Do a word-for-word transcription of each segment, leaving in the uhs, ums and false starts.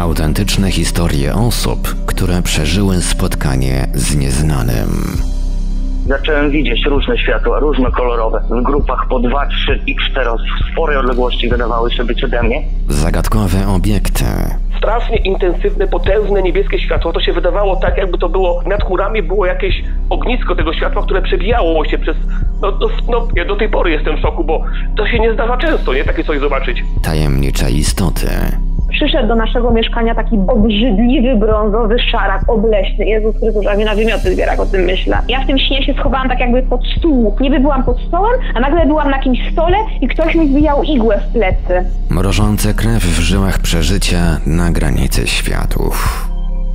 Autentyczne historie osób, które przeżyły spotkanie z nieznanym. Zacząłem widzieć różne światła, różne kolorowe, w grupach po dwa, trzy i cztery, w sporej odległości wydawały się być ode mnie. Zagadkowe obiekty. Strasznie intensywne, potężne niebieskie światło, to się wydawało tak, jakby to było, nad chmurami było jakieś ognisko tego światła, które przebijało się przez... No, no, no ja do tej pory jestem w szoku, bo to się nie zdarza często, nie? Takie coś zobaczyć. Tajemnicze istoty. Przyszedł do naszego mieszkania taki obrzydliwy, brązowy szarak obleśny. Jezus Chrystus, a mnie na wymioty zbiera, jak o tym myślę. Ja w tym śnie się schowałam tak jakby pod stół. Niby byłam pod stołem, a nagle byłam na jakimś stole i ktoś mi zbijał igłę w plecy. Mrożące krew w żyłach przeżycia na granicy światów.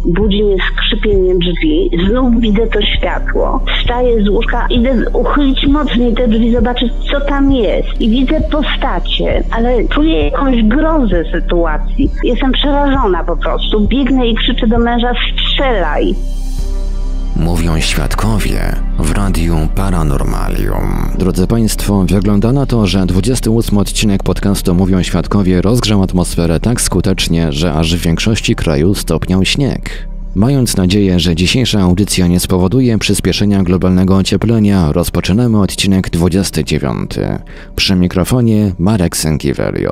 Budzi mnie skrzypienie drzwi, znów widzę to światło. Wstaję z łóżka, idę uchylić mocniej te drzwi, zobaczyć co tam jest. I widzę postacie, ale czuję jakąś grozę sytuacji. Jestem przerażona po prostu. Biegnę i krzyczę do męża: strzelaj! Mówią Świadkowie w Radiu Paranormalium. Drodzy Państwo, wygląda na to, że dwudziesty ósmy odcinek podcastu Mówią Świadkowie rozgrzał atmosferę tak skutecznie, że aż w większości kraju stopniał śnieg. Mając nadzieję, że dzisiejsza audycja nie spowoduje przyspieszenia globalnego ocieplenia, rozpoczynamy odcinek dwudziesty dziewiąty. Przy mikrofonie Marek Sankiewerski.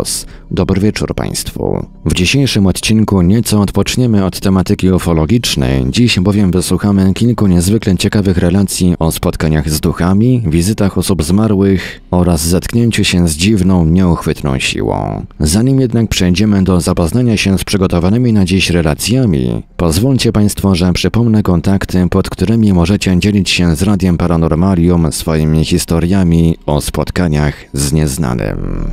Dobry wieczór Państwu. W dzisiejszym odcinku nieco odpoczniemy od tematyki ufologicznej, dziś bowiem wysłuchamy kilku niezwykle ciekawych relacji o spotkaniach z duchami, wizytach osób zmarłych oraz zetknięciu się z dziwną, nieuchwytną siłą. Zanim jednak przejdziemy do zapoznania się z przygotowanymi na dziś relacjami, pozwólcie Państwo, że przypomnę kontakty, pod którymi możecie dzielić się z Radiem Paranormalium swoimi historiami o spotkaniach z nieznanym.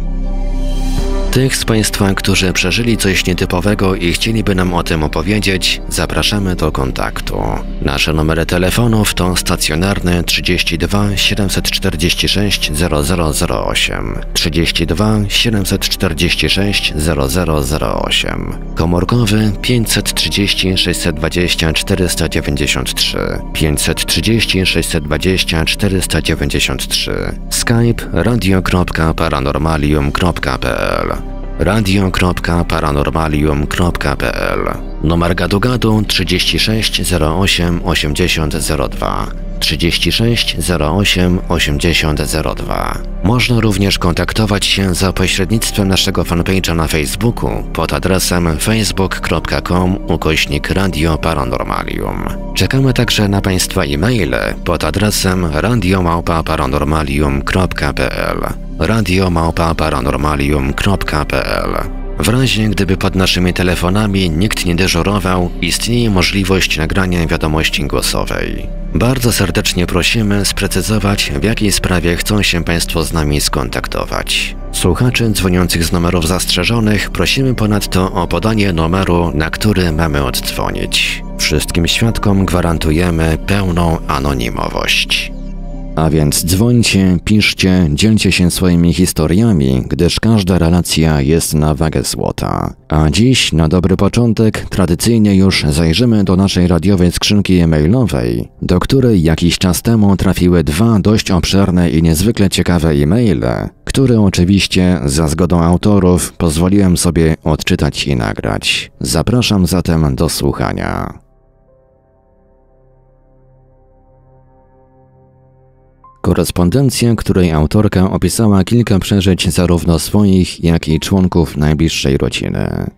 Tych z Państwa, którzy przeżyli coś nietypowego i chcieliby nam o tym opowiedzieć, zapraszamy do kontaktu. Nasze numery telefonów to stacjonarne trzydzieści dwa siedemset czterdzieści sześć zero zero zero osiem, trzydzieści dwa siedemset czterdzieści sześć zero zero zero osiem, komórkowy pięćset trzydzieści sześćset dwadzieścia czterysta dziewięćdziesiąt trzy, pięćset trzydzieści sześćset dwadzieścia czterysta dziewięćdziesiąt trzy, Skype radio kropka paranormalium kropka pl, radio kropka paranormalium kropka pl, numer gadu-gadu trzydzieści sześć zero osiem osiemdziesiąt zero dwa, trzydzieści sześć zero osiem osiemdziesiąt zero dwa. Można również kontaktować się za pośrednictwem naszego fanpage'a na Facebooku pod adresem facebook kropka com ukośnik Radio Paranormalium. Czekamy także na Państwa e-maile pod adresem radio małpa paranormalium kropka pl, radio małpa paranormalium kropka pl. W razie gdyby pod naszymi telefonami nikt nie dyżurował, istnieje możliwość nagrania wiadomości głosowej. Bardzo serdecznie prosimy sprecyzować, w jakiej sprawie chcą się Państwo z nami skontaktować. Słuchaczy dzwoniących z numerów zastrzeżonych prosimy ponadto o podanie numeru, na który mamy oddzwonić. Wszystkim świadkom gwarantujemy pełną anonimowość. A więc dzwońcie, piszcie, dzielcie się swoimi historiami, gdyż każda relacja jest na wagę złota. A dziś, na dobry początek, tradycyjnie już zajrzymy do naszej radiowej skrzynki e-mailowej, do której jakiś czas temu trafiły dwa dość obszerne i niezwykle ciekawe e-maile, które oczywiście, za zgodą autorów, pozwoliłem sobie odczytać i nagrać. Zapraszam zatem do słuchania. Korespondencja, której autorka opisała kilka przeżyć zarówno swoich, jak i członków najbliższej rodziny.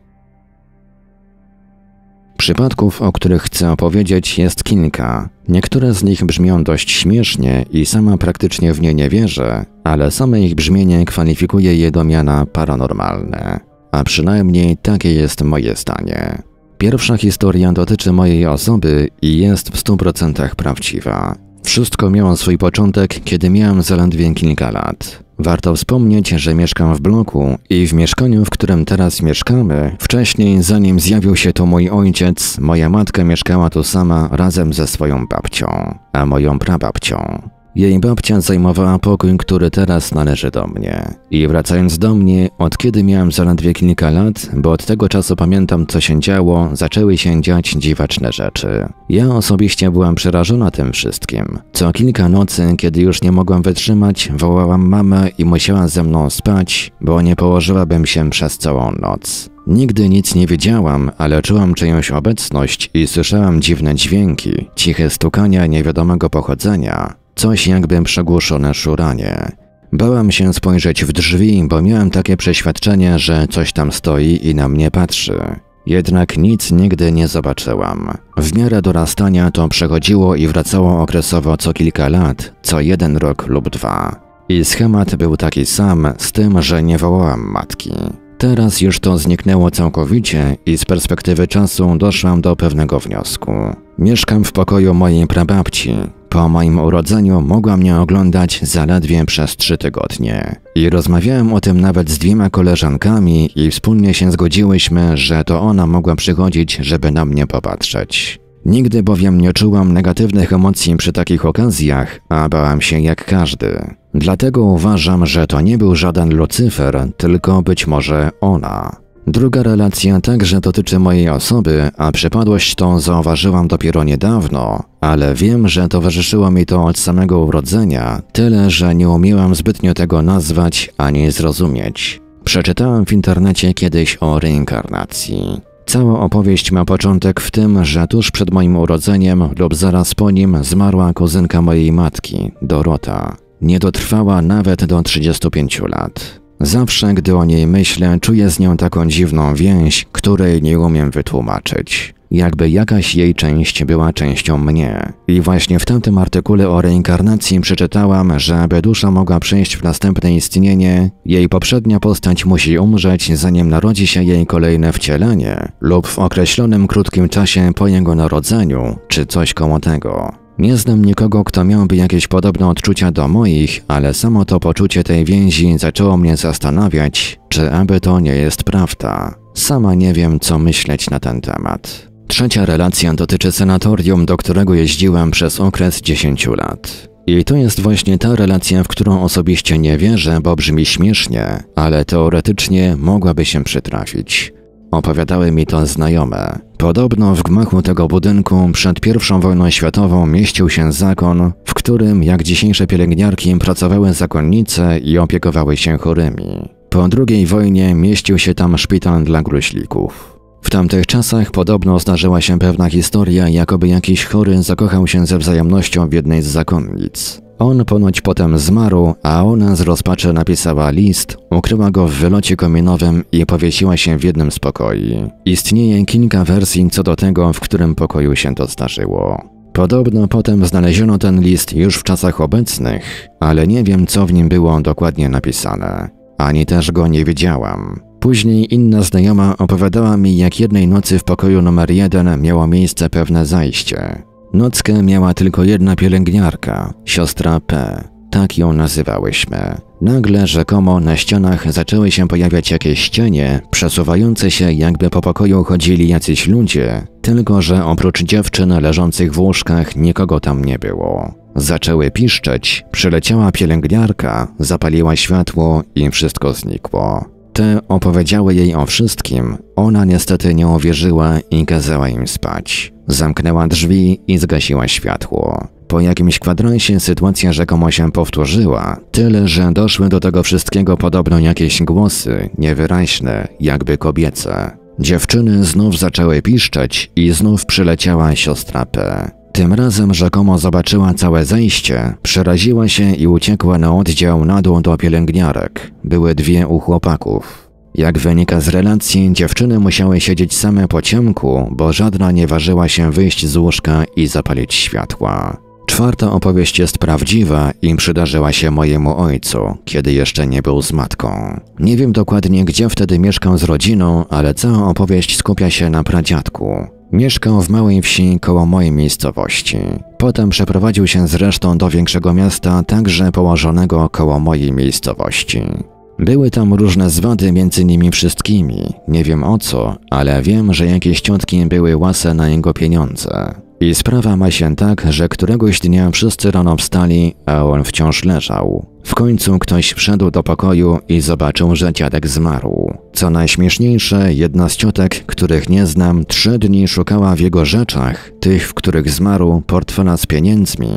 Przypadków, o których chcę opowiedzieć, jest kilka. Niektóre z nich brzmią dość śmiesznie i sama praktycznie w nie nie wierzę, ale same ich brzmienie kwalifikuje je do miana paranormalne. A przynajmniej takie jest moje zdanie. Pierwsza historia dotyczy mojej osoby i jest w stu procentach prawdziwa. Wszystko miało swój początek, kiedy miałem zaledwie kilka lat. Warto wspomnieć, że mieszkam w bloku i w mieszkaniu, w którym teraz mieszkamy, wcześniej, zanim zjawił się tu mój ojciec, moja matka mieszkała tu sama razem ze swoją babcią, a moją prababcią. Jej babcia zajmowała pokój, który teraz należy do mnie. I wracając do mnie, od kiedy miałem zaledwie kilka lat, bo od tego czasu pamiętam, co się działo, zaczęły się dziać dziwaczne rzeczy. Ja osobiście byłam przerażona tym wszystkim. Co kilka nocy, kiedy już nie mogłam wytrzymać, wołałam mamę i musiała ze mną spać, bo nie położyłabym się przez całą noc. Nigdy nic nie wiedziałam, ale czułam czyjąś obecność i słyszałam dziwne dźwięki, ciche stukania niewiadomego pochodzenia, coś jakby przegłuszone szuranie. Bałam się spojrzeć w drzwi, bo miałam takie przeświadczenie, że coś tam stoi i na mnie patrzy. Jednak nic nigdy nie zobaczyłam. W miarę dorastania to przechodziło i wracało okresowo co kilka lat, co jeden rok lub dwa. I schemat był taki sam, z tym, że nie wołałam matki. Teraz już to zniknęło całkowicie i z perspektywy czasu doszłam do pewnego wniosku. Mieszkam w pokoju mojej prababci. Po moim urodzeniu mogła mnie oglądać zaledwie przez trzy tygodnie. I rozmawiałem o tym nawet z dwiema koleżankami i wspólnie się zgodziłyśmy, że to ona mogła przychodzić, żeby na mnie popatrzeć. Nigdy bowiem nie czułam negatywnych emocji przy takich okazjach, a bałam się jak każdy. Dlatego uważam, że to nie był żaden Lucyfer, tylko być może ona. Druga relacja także dotyczy mojej osoby, a przypadłość tą zauważyłam dopiero niedawno, ale wiem, że towarzyszyło mi to od samego urodzenia, tyle że nie umiałam zbytnio tego nazwać ani zrozumieć. Przeczytałam w internecie kiedyś o reinkarnacji. Cała opowieść ma początek w tym, że tuż przed moim urodzeniem lub zaraz po nim zmarła kuzynka mojej matki, Dorota. Nie dotrwała nawet do trzydziestu pięciu lat. Zawsze, gdy o niej myślę, czuję z nią taką dziwną więź, której nie umiem wytłumaczyć. Jakby jakaś jej część była częścią mnie. I właśnie w tamtym artykule o reinkarnacji przeczytałam, że aby dusza mogła przejść w następne istnienie, jej poprzednia postać musi umrzeć, zanim narodzi się jej kolejne wcielenie lub w określonym krótkim czasie po jego narodzeniu, czy coś koło tego. Nie znam nikogo, kto miałby jakieś podobne odczucia do moich, ale samo to poczucie tej więzi zaczęło mnie zastanawiać, czy aby to nie jest prawda. Sama nie wiem, co myśleć na ten temat. Trzecia relacja dotyczy sanatorium, do którego jeździłem przez okres dziesięciu lat. I to jest właśnie ta relacja, w którą osobiście nie wierzę, bo brzmi śmiesznie, ale teoretycznie mogłaby się przytrafić. Opowiadały mi to znajome. Podobno w gmachu tego budynku przed pierwszą wojną światową mieścił się zakon, w którym jak dzisiejsze pielęgniarki pracowały zakonnice i opiekowały się chorymi. Po drugiej wojnie mieścił się tam szpital dla gruźlików. W tamtych czasach podobno zdarzyła się pewna historia, jakoby jakiś chory zakochał się ze wzajemnością w jednej z zakonnic. On ponoć potem zmarł, a ona z rozpaczy napisała list, ukryła go w wylocie kominowym i powiesiła się w jednym z pokoi. Istnieje kilka wersji co do tego, w którym pokoju się to zdarzyło. Podobno potem znaleziono ten list już w czasach obecnych, ale nie wiem, co w nim było dokładnie napisane. Ani też go nie widziałam. Później inna znajoma opowiadała mi, jak jednej nocy w pokoju numer jeden miało miejsce pewne zajście. Nockę miała tylko jedna pielęgniarka, siostra P. Tak ją nazywałyśmy. Nagle rzekomo na ścianach zaczęły się pojawiać jakieś cienie, przesuwające się jakby po pokoju chodzili jacyś ludzie, tylko że oprócz dziewczyn leżących w łóżkach nikogo tam nie było. Zaczęły piszczeć, przyleciała pielęgniarka, zapaliła światło i wszystko znikło. Te opowiedziały jej o wszystkim, ona niestety nie uwierzyła i kazała im spać. Zamknęła drzwi i zgasiła światło. Po jakimś kwadransie sytuacja rzekomo się powtórzyła, tyle że doszły do tego wszystkiego podobno jakieś głosy, niewyraźne, jakby kobiece. Dziewczyny znów zaczęły piszczeć i znów przyleciała siostra P. Tym razem rzekomo zobaczyła całe zejście, przeraziła się i uciekła na oddział na dół do pielęgniarek. Były dwie u chłopaków. Jak wynika z relacji, dziewczyny musiały siedzieć same po ciemku, bo żadna nie ważyła się wyjść z łóżka i zapalić światła. Czwarta opowieść jest prawdziwa i przydarzyła się mojemu ojcu, kiedy jeszcze nie był z matką. Nie wiem dokładnie, gdzie wtedy mieszkał z rodziną, ale cała opowieść skupia się na pradziadku. Mieszkał w małej wsi koło mojej miejscowości. Potem przeprowadził się zresztą do większego miasta, także położonego koło mojej miejscowości. Były tam różne zwady między nimi wszystkimi, nie wiem o co, ale wiem, że jakieś ciotki były łase na jego pieniądze. I sprawa ma się tak, że któregoś dnia wszyscy rano wstali, a on wciąż leżał. W końcu ktoś wszedł do pokoju i zobaczył, że dziadek zmarł. Co najśmieszniejsze, jedna z ciotek, których nie znam, trzy dni szukała w jego rzeczach, tych, w których zmarł, portfela z pieniędzmi.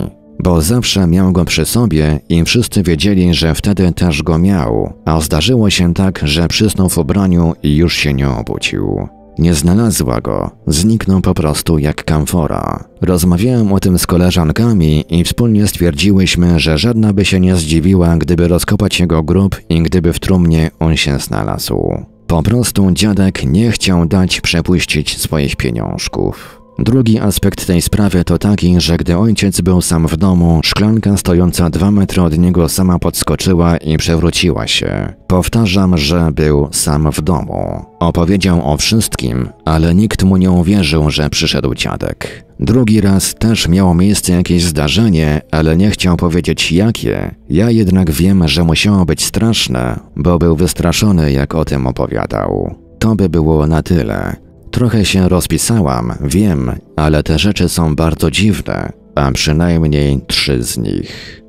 Bo zawsze miał go przy sobie i wszyscy wiedzieli, że wtedy też go miał, a zdarzyło się tak, że przysnął w ubraniu i już się nie obudził. Nie znalazła go, zniknął po prostu jak kamfora. Rozmawiałem o tym z koleżankami i wspólnie stwierdziłyśmy, że żadna by się nie zdziwiła, gdyby rozkopać jego grób i gdyby w trumnie on się znalazł. Po prostu dziadek nie chciał dać przepuścić swoich pieniążków. Drugi aspekt tej sprawy to taki, że gdy ojciec był sam w domu, szklanka stojąca dwa metry od niego sama podskoczyła i przewróciła się. Powtarzam, że był sam w domu. Opowiedział o wszystkim, ale nikt mu nie uwierzył, że przyszedł dziadek. Drugi raz też miało miejsce jakieś zdarzenie, ale nie chciał powiedzieć jakie. Ja jednak wiem, że musiało być straszne, bo był wystraszony, jak o tym opowiadał. To by było na tyle. Trochę się rozpisałam, wiem, ale te rzeczy są bardzo dziwne, a przynajmniej trzy z nich.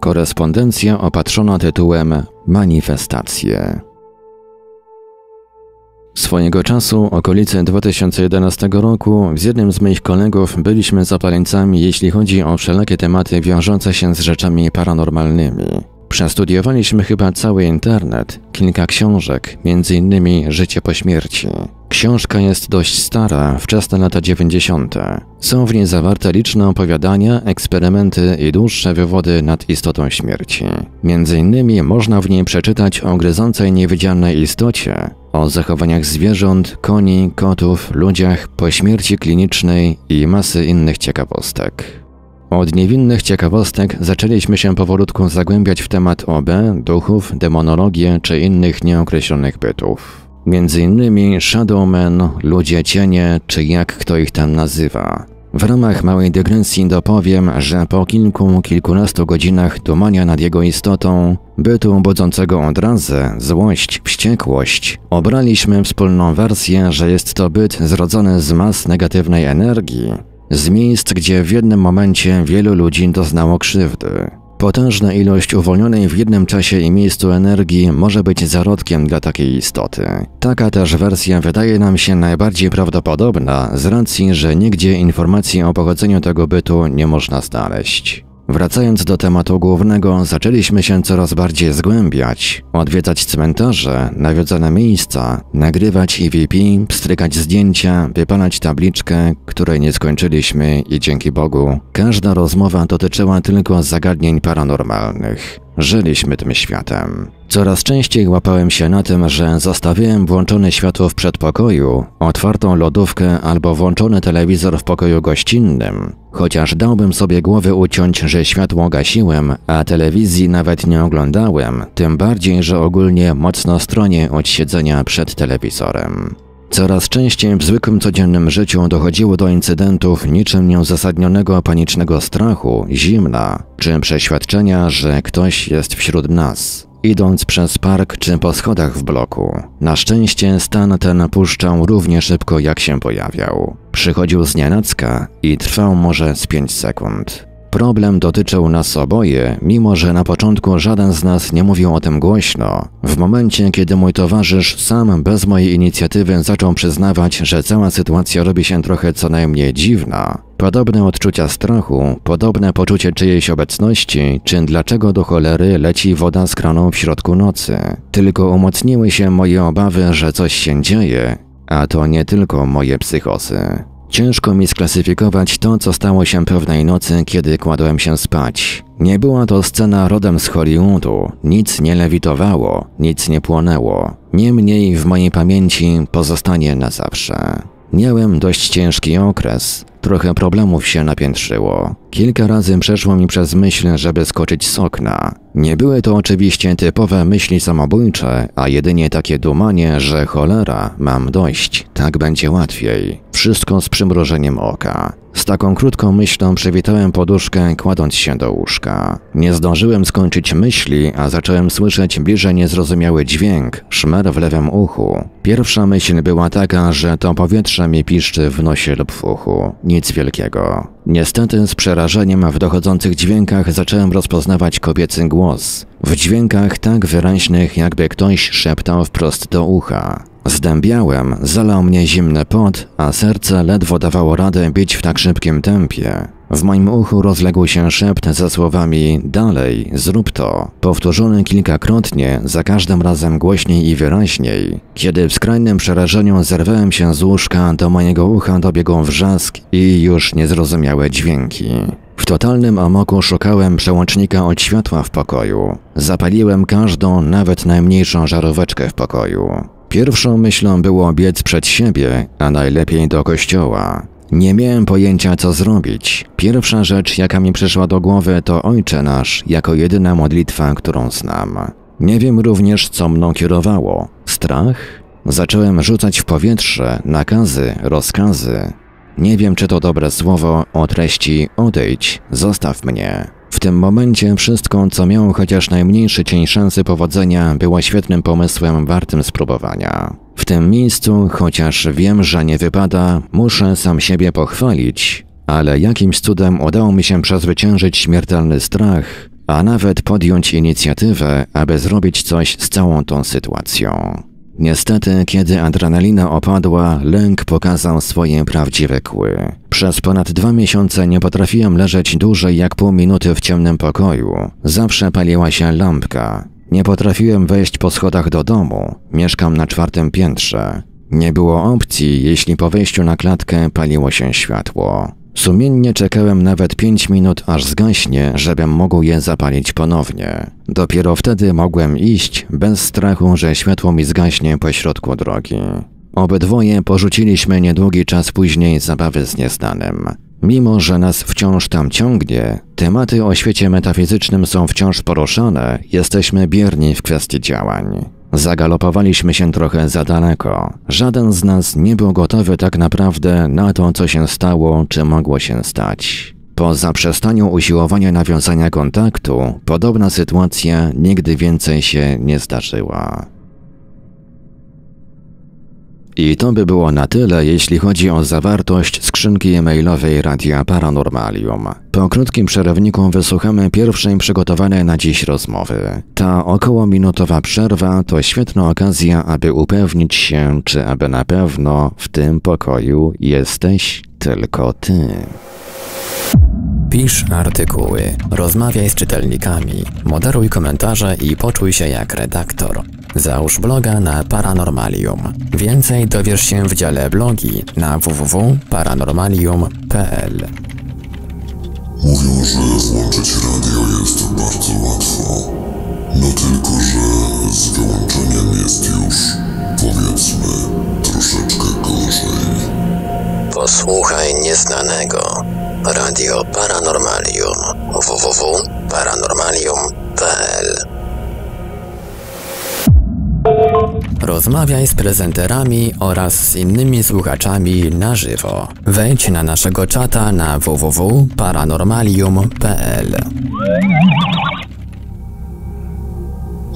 Korespondencja opatrzona tytułem Manifestacje. Swojego czasu, okolice dwa tysiące jedenastego roku, z jednym z moich kolegów byliśmy zapaleńcami, jeśli chodzi o wszelakie tematy wiążące się z rzeczami paranormalnymi. Przestudiowaliśmy chyba cały internet, kilka książek, między innymi Życie po śmierci. Książka jest dość stara, wczesne lata dziewięćdziesiąte. Są w niej zawarte liczne opowiadania, eksperymenty i dłuższe wywody nad istotą śmierci. Między innymi można w niej przeczytać o gryzącej niewidzialnej istocie, o zachowaniach zwierząt, koni, kotów, ludziach po śmierci klinicznej i masy innych ciekawostek. Od niewinnych ciekawostek zaczęliśmy się powolutku zagłębiać w temat O B, duchów, demonologię czy innych nieokreślonych bytów. Między innymi Shadowmen, ludzie cienie czy jak kto ich tam nazywa. W ramach małej dygresji dopowiem, że po kilku, kilkunastu godzinach dumania nad jego istotą, bytu budzącego odrazę, złość, wściekłość, obraliśmy wspólną wersję, że jest to byt zrodzony z mas negatywnej energii, z miejsc, gdzie w jednym momencie wielu ludzi doznało krzywdy. Potężna ilość uwolnionej w jednym czasie i miejscu energii może być zarodkiem dla takiej istoty. Taka też wersja wydaje nam się najbardziej prawdopodobna z racji, że nigdzie informacji o pochodzeniu tego bytu nie można znaleźć. Wracając do tematu głównego, zaczęliśmy się coraz bardziej zgłębiać, odwiedzać cmentarze, nawiedzone miejsca, nagrywać E V P, pstrykać zdjęcia, wypalać tabliczkę, której nie skończyliśmy i dzięki Bogu, każda rozmowa dotyczyła tylko zagadnień paranormalnych. Żyliśmy tym światem. Coraz częściej łapałem się na tym, że zostawiłem włączone światło w przedpokoju, otwartą lodówkę albo włączony telewizor w pokoju gościnnym, chociaż dałbym sobie głowy uciąć, że światło gasiłem, a telewizji nawet nie oglądałem, tym bardziej, że ogólnie mocno stronię od siedzenia przed telewizorem. Coraz częściej w zwykłym codziennym życiu dochodziło do incydentów niczym nieuzasadnionego panicznego strachu, zimna, czy przeświadczenia, że ktoś jest wśród nas, idąc przez park czy po schodach w bloku. Na szczęście stan ten puszczał równie szybko jak się pojawiał. Przychodził znienacka i trwał może z pięć sekund. Problem dotyczył nas oboje, mimo że na początku żaden z nas nie mówił o tym głośno. W momencie, kiedy mój towarzysz sam bez mojej inicjatywy zaczął przyznawać, że cała sytuacja robi się trochę co najmniej dziwna, podobne odczucia strachu, podobne poczucie czyjejś obecności, czy dlaczego do cholery leci woda z kranu w środku nocy. Tylko umocniły się moje obawy, że coś się dzieje, a to nie tylko moje psychozy. Ciężko mi sklasyfikować to, co stało się pewnej nocy, kiedy kładłem się spać. Nie była to scena rodem z Hollywoodu, nic nie lewitowało, nic nie płonęło. Niemniej w mojej pamięci pozostanie na zawsze. Miałem dość ciężki okres, trochę problemów się napiętrzyło. Kilka razy przeszło mi przez myśl, żeby skoczyć z okna. Nie były to oczywiście typowe myśli samobójcze, a jedynie takie dumanie, że cholera, mam dość, tak będzie łatwiej. Wszystko z przymrużeniem oka. Z taką krótką myślą przywitałem poduszkę, kładąc się do łóżka. Nie zdążyłem skończyć myśli, a zacząłem słyszeć bliżej niezrozumiały dźwięk, szmer w lewym uchu. Pierwsza myśl była taka, że to powietrze mi piszczy w nosie lub w uchu. Nic wielkiego. Niestety z przerażeniem w dochodzących dźwiękach zacząłem rozpoznawać kobiecy głos. W dźwiękach tak wyraźnych, jakby ktoś szeptał wprost do ucha. Zdębiałem, zalał mnie zimny pot, a serce ledwo dawało radę bić w tak szybkim tempie. W moim uchu rozległ się szept ze słowami „Dalej, zrób to”, powtórzony kilkakrotnie, za każdym razem głośniej i wyraźniej. Kiedy w skrajnym przerażeniu zerwałem się z łóżka, do mojego ucha dobiegł wrzask i już niezrozumiałe dźwięki. W totalnym amoku szukałem przełącznika od światła w pokoju. Zapaliłem każdą, nawet najmniejszą żaróweczkę w pokoju. Pierwszą myślą było biec przed siebie, a najlepiej do kościoła. Nie miałem pojęcia, co zrobić. Pierwsza rzecz, jaka mi przyszła do głowy, to Ojcze Nasz, jako jedyna modlitwa, którą znam. Nie wiem również, co mną kierowało. Strach? Zacząłem rzucać w powietrze nakazy, rozkazy. Nie wiem, czy to dobre słowo o treści „odejdź, zostaw mnie”. W tym momencie wszystko, co miało chociaż najmniejszy cień szansy powodzenia, było świetnym pomysłem wartym spróbowania. W tym miejscu, chociaż wiem, że nie wypada, muszę sam siebie pochwalić, ale jakimś cudem udało mi się przezwyciężyć śmiertelny strach, a nawet podjąć inicjatywę, aby zrobić coś z całą tą sytuacją. Niestety, kiedy adrenalina opadła, lęk pokazał swoje prawdziwe kły. Przez ponad dwa miesiące nie potrafiłem leżeć dłużej jak pół minuty w ciemnym pokoju. Zawsze paliła się lampka. Nie potrafiłem wejść po schodach do domu. Mieszkam na czwartym piętrze. Nie było opcji, jeśli po wejściu na klatkę paliło się światło. Sumiennie czekałem nawet pięć minut, aż zgaśnie, żebym mógł je zapalić ponownie. Dopiero wtedy mogłem iść, bez strachu, że światło mi zgaśnie pośrodku drogi. Obydwoje porzuciliśmy niedługi czas później zabawy z nieznanym. Mimo że nas wciąż tam ciągnie, tematy o świecie metafizycznym są wciąż poruszane, jesteśmy bierni w kwestii działań. Zagalopowaliśmy się trochę za daleko. Żaden z nas nie był gotowy tak naprawdę na to, co się stało, czy mogło się stać. Po zaprzestaniu usiłowania nawiązania kontaktu, podobna sytuacja nigdy więcej się nie zdarzyła. I to by było na tyle, jeśli chodzi o zawartość skrzynki e-mailowej Radia Paranormalium. Po krótkim przerwniku wysłuchamy pierwszej przygotowanej na dziś rozmowy. Ta okołominutowa przerwa to świetna okazja, aby upewnić się, czy aby na pewno w tym pokoju jesteś tylko ty. Pisz artykuły, rozmawiaj z czytelnikami, moderuj komentarze i poczuj się jak redaktor. Załóż bloga na Paranormalium. Więcej dowiesz się w dziale blogi na w w w kropka paranormalium kropka p l. Mówią, że włączyć radio jest bardzo łatwo. No tylko, że z wyłączeniem jest już, powiedzmy, troszeczkę gorzej. Posłuchaj nieznanego. Radio Paranormalium. w w w kropka paranormalium kropka p l. Rozmawiaj z prezenterami oraz z innymi słuchaczami na żywo. Wejdź na naszego czata na w w w kropka paranormalium kropka p l.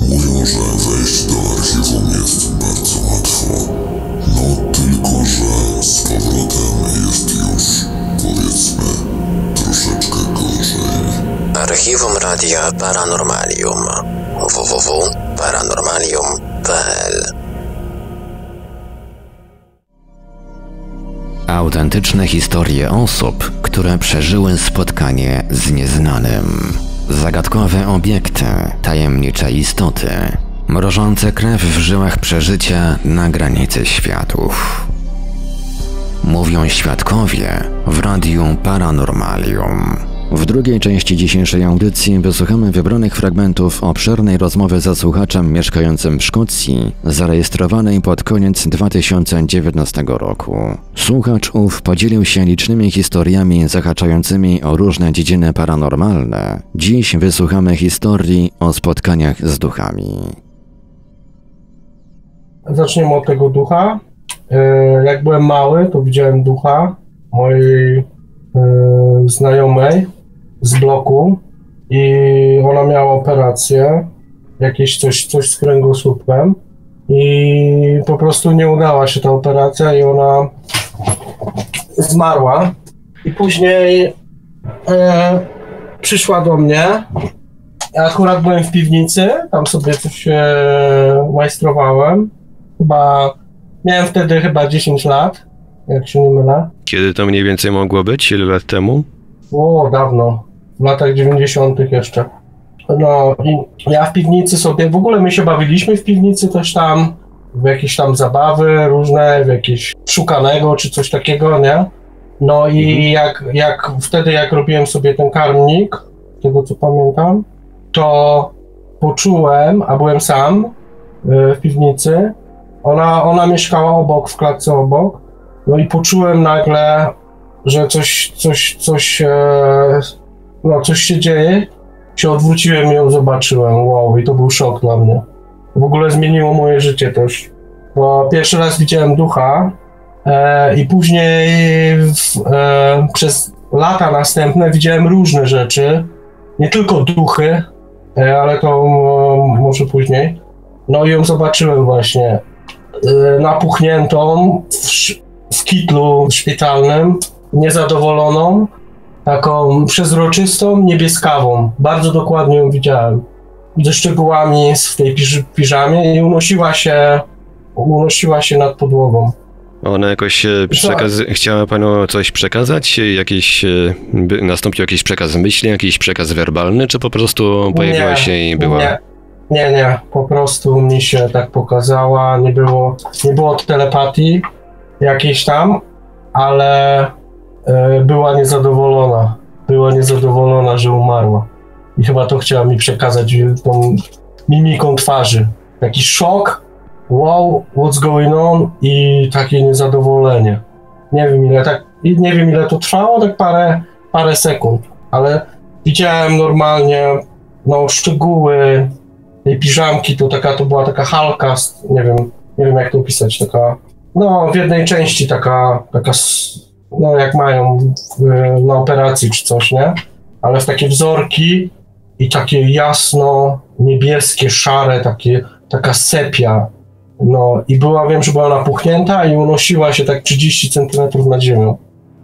Mówią, że wejść do archiwum jest bardzo łatwo. No tylko, że z powrotem jest już, powiedzmy, troszeczkę gorzej. Archiwum Radia Paranormalium. w w w kropka paranormalium kropka p l. Autentyczne historie osób, które przeżyły spotkanie z nieznanym. Zagadkowe obiekty, tajemnicze istoty, mrożące krew w żyłach przeżycia na granicy światów. Mówią świadkowie w Radiu Paranormalium. W drugiej części dzisiejszej audycji wysłuchamy wybranych fragmentów obszernej rozmowy ze słuchaczem mieszkającym w Szkocji, zarejestrowanej pod koniec dwa tysiące dziewiętnastego roku. Słuchacz ów podzielił się licznymi historiami zahaczającymi o różne dziedziny paranormalne. Dziś wysłuchamy historii o spotkaniach z duchami. Zaczniemy od tego ducha. Jak byłem mały, to widziałem ducha mojej znajomej z bloku i ona miała operację, jakieś coś, coś z kręgosłupem i po prostu nie udała się ta operacja i ona zmarła. I później e, przyszła do mnie, ja akurat byłem w piwnicy, tam sobie coś e, majstrowałem, chyba miałem wtedy chyba dziesięć lat, jak się nie mylę. Kiedy to mniej więcej mogło być? Ile lat temu? O, dawno, w latach dziewięćdziesiątych jeszcze. No i ja w piwnicy sobie, w ogóle my się bawiliśmy w piwnicy też tam, w jakieś tam zabawy różne, w jakieś szukanego czy coś takiego, nie? No i jak, jak wtedy, jak robiłem sobie ten karmnik, z tego co pamiętam, to poczułem, a byłem sam w piwnicy, ona, ona mieszkała obok, w klatce obok, no i poczułem nagle, że coś, coś, coś, no coś się dzieje, się odwróciłem i ją zobaczyłem, wow, i to był szok dla mnie. W ogóle zmieniło moje życie też, bo pierwszy raz widziałem ducha, i później w, e, przez lata następne widziałem różne rzeczy, nie tylko duchy, e, ale to e, może później. No i ją zobaczyłem właśnie e, napuchniętą w, w kitlu szpitalnym, niezadowoloną, taką przezroczystą, niebieskawą. Bardzo dokładnie ją widziałem, ze szczegółami w tej piż, piżamie i unosiła się, unosiła się nad podłogą. Ona jakoś przekaz- chciała panu coś przekazać? Jakiś, nastąpił jakiś przekaz myśli, jakiś przekaz werbalny, czy po prostu pojawiła nie, się i była... Nie, nie, nie, po prostu mi się tak pokazała, nie było, nie było telepatii jakiejś tam, ale y, była niezadowolona, była niezadowolona, że umarła i chyba to chciała mi przekazać tą mimiką twarzy, taki szok. Wow, what's going on? I takie niezadowolenie. Nie wiem ile tak, nie wiem ile to trwało, tak parę, parę sekund, ale widziałem normalnie, no szczegóły tej piżamki, to taka, to była taka halka, nie wiem, nie wiem jak to opisać, taka, no w jednej części taka, taka, no jak mają na operacji czy coś, nie? Ale w takie wzorki i takie jasno, niebieskie, szare, takie, taka sepia. No i była, wiem, że była napuchnięta i unosiła się tak trzydzieści centymetrów nad ziemią.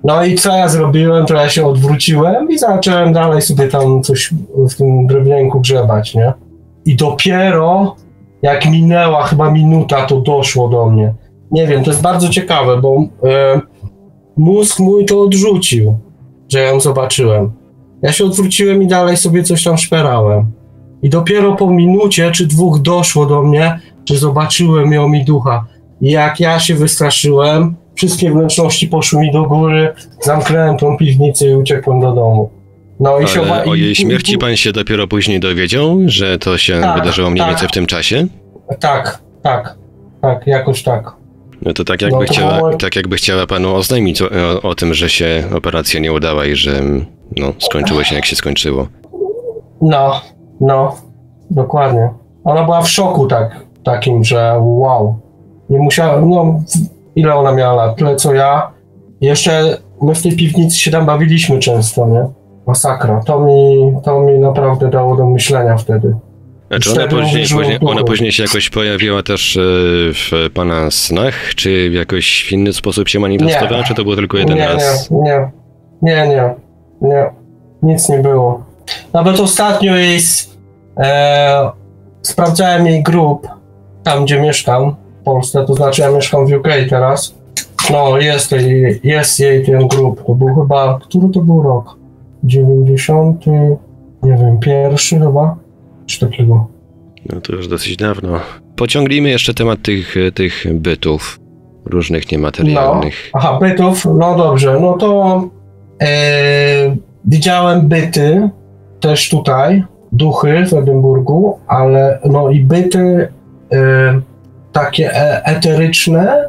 No i co ja zrobiłem, to ja się odwróciłem i zacząłem dalej sobie tam coś w tym drewnienku grzebać, nie? I dopiero jak minęła chyba minuta, to doszło do mnie. Nie wiem, to jest bardzo ciekawe, bo y, mózg mój to odrzucił, że ją zobaczyłem. Ja się odwróciłem i dalej sobie coś tam szperałem. I dopiero po minucie czy dwóch doszło do mnie, że zobaczyłem ją i ducha. I jak ja się wystraszyłem, wszystkie wnętrzności poszły mi do góry, zamknąłem tą piwnicę i uciekłem do domu. No i się oba... O jej śmierci pan się dopiero później dowiedział, że to się tak wydarzyło mniej tak więcej w tym czasie? Tak, tak, tak, jakoś tak. No to tak jakby, no to chciała, było... tak jakby chciała panu oznajmić o, o, o tym, że się operacja nie udała i że no, skończyło się jak się skończyło. No, no, dokładnie. Ona była w szoku tak. Takim, że wow, nie musiała, no ile ona miała lat, tyle co ja. Jeszcze my w tej piwnicy się tam bawiliśmy często, nie? Masakra. To mi, to mi naprawdę dało do myślenia wtedy. Znaczy ona później, później, ona później się jakoś pojawiła też w pana snach, czy w jakoś w inny sposób się manifestowała, nie, czy to było tylko jeden nie, raz? Nie, nie, nie, nie, nie, nic nie było. Nawet ostatnio jej e, sprawdzałem jej grób, tam gdzie mieszkam w Polsce, to znaczy ja mieszkam w U K teraz, no jest jej, jest jej ten grób, to był chyba, który to był rok? dziewięćdziesiąty, nie wiem, pierwszy chyba, czy takiego. No to już dosyć dawno. Pociągnijmy jeszcze temat tych, tych bytów, różnych niematerialnych. No. Aha, bytów, no dobrze, no to yy, widziałem byty też tutaj, duchy w Edynburgu, ale no i byty Y, takie e eteryczne,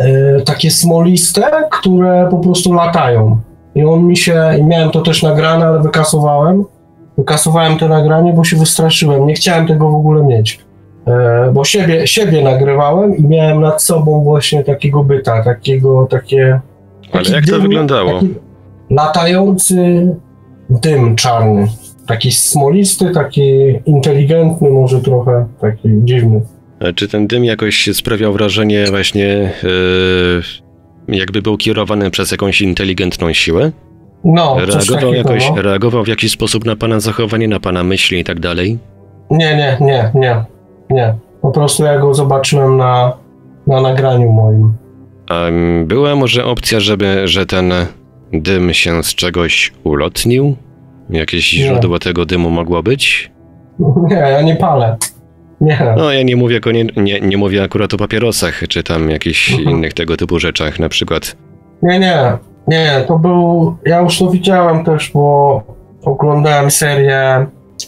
y, takie smoliste, które po prostu latają. I on mi się, i miałem to też nagrane, ale wykasowałem. Wykasowałem to nagranie, bo się wystraszyłem. Nie chciałem tego w ogóle mieć. Y, bo siebie, siebie nagrywałem i miałem nad sobą właśnie takiego byta, takiego, takie... Ale jak dym, to wyglądało? Taki, latający dym czarny. Taki smolisty, taki inteligentny, może trochę taki dziwny. A czy ten dym jakoś sprawiał wrażenie właśnie, yy, jakby był kierowany przez jakąś inteligentną siłę? No, reagował jakoś, no. Reagował w jakiś sposób na pana zachowanie, na pana myśli i tak dalej? Nie, nie, nie, nie, nie. Po prostu ja go zobaczyłem na, na nagraniu moim. A była może opcja, żeby, że ten dym się z czegoś ulotnił? Jakieś źródło tego dymu mogło być? Nie, ja nie palę. Nie. No, ja nie mówię, nie, nie mówię akurat o papierosach, czy tam jakichś mhm. innych tego typu rzeczach na przykład. Nie, nie. Nie, to był... Ja już to widziałem też, bo oglądałem serię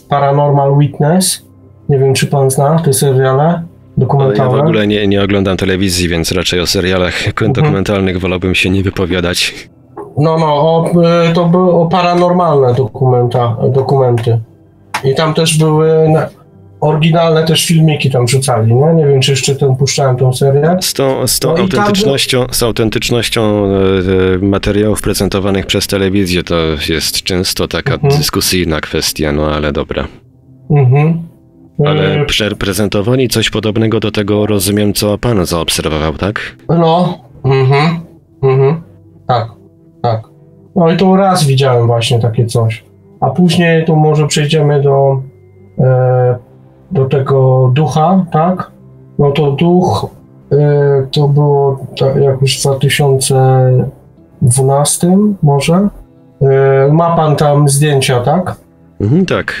Paranormal Witness. Nie wiem, czy pan zna te seriale dokumentalne. Ja w ogóle nie, nie oglądam telewizji, więc raczej o serialach mhm. dokumentalnych wolałbym się nie wypowiadać. No, no, o, to były paranormalne dokumenta, dokumenty. I tam też były oryginalne też filmiki tam rzucali, nie? Nie wiem, czy jeszcze ten puszczałem tą serię. Z tą, z tą no autentycznością, tam... z autentycznością materiałów prezentowanych przez telewizję to jest często taka mhm. dyskusyjna kwestia, no ale dobra. Mhm. Ale przeprezentowali coś podobnego do tego, rozumiem, co pan zaobserwował, tak? No, mhm, mhm, tak. Tak. No i to raz widziałem właśnie takie coś. A później to może przejdziemy do, e, do tego ducha, tak? No to duch e, to było tak, jak już w dwa tysiące dwunastym może. E, ma pan tam zdjęcia, tak? Mhm, tak.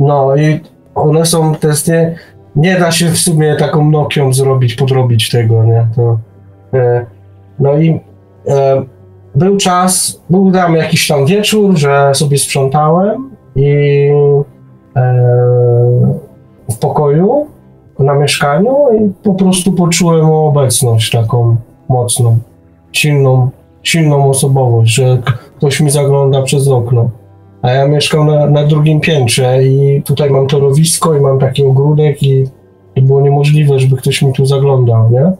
No i one są te zdjęcia. Nie da się w sumie taką Nokią zrobić, podrobić tego, nie? To, e, no i e, był czas, był tam jakiś tam wieczór, że sobie sprzątałem i e, w pokoju, na mieszkaniu i po prostu poczułem obecność taką mocną, silną, silną osobowość, że ktoś mi zagląda przez okno. A ja mieszkam na, na drugim piętrze i tutaj mam torowisko i mam taki ogródek i to było niemożliwe, żeby ktoś mi tu zaglądał, nie?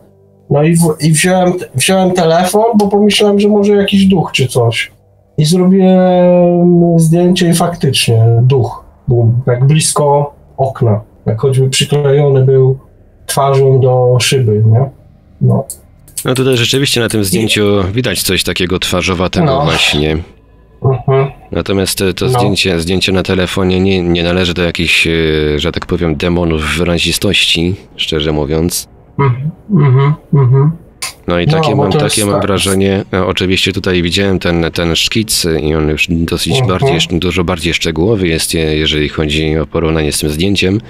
No i, w, i wziąłem, wziąłem telefon, bo pomyślałem, że może jakiś duch czy coś. I zrobiłem zdjęcie i faktycznie duch, bum, tak blisko okna. Jak choćby przyklejony był twarzą do szyby, nie? No, no tutaj rzeczywiście na tym zdjęciu widać coś takiego twarzowatego no. właśnie. Mhm. Natomiast to no. zdjęcie, zdjęcie na telefonie nie, nie należy do jakichś, że tak powiem, demonów wyrazistości, szczerze mówiąc. Mm-hmm, mm-hmm. No i takie, no, mam, takie mam wrażenie, no, oczywiście tutaj widziałem ten, ten szkic i on już dosyć mm-hmm. bardziej, dużo bardziej szczegółowy jest, jeżeli chodzi o porównanie z tym zdjęciem.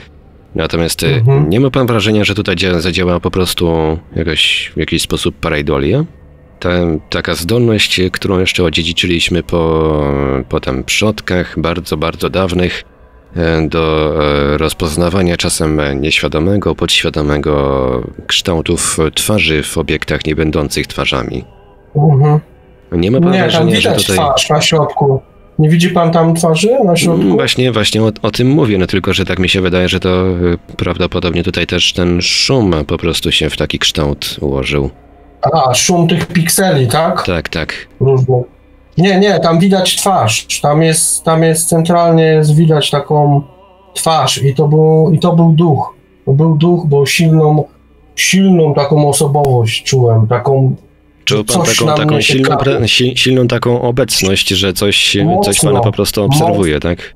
Natomiast mm-hmm. nie ma pan wrażenia, że tutaj zadziała po prostu jakoś, w jakiś sposób pareidolia? Ta, taka zdolność, którą jeszcze odziedziczyliśmy po, po tam przodkach bardzo, bardzo dawnych, do rozpoznawania czasem nieświadomego, podświadomego kształtów twarzy w obiektach nie będących twarzami. Mhm. Nie ma pan nie, wrażenia, tam że tutaj... twarz na środku. Nie widzi pan tam twarzy na środku? Właśnie, właśnie o, o tym mówię, no tylko, że tak mi się wydaje, że to prawdopodobnie tutaj też ten szum po prostu się w taki kształt ułożył. A, szum tych pikseli, tak? Tak, tak. Różne. Nie, nie, tam widać twarz, tam jest, tam jest centralnie jest widać taką twarz i to był, i to był duch, to był duch, bo silną, silną taką osobowość czułem, taką Czuł pan taką, taką silną, pra, si, silną taką obecność, że coś, mocno, coś pana po prostu obserwuje, mocno, tak?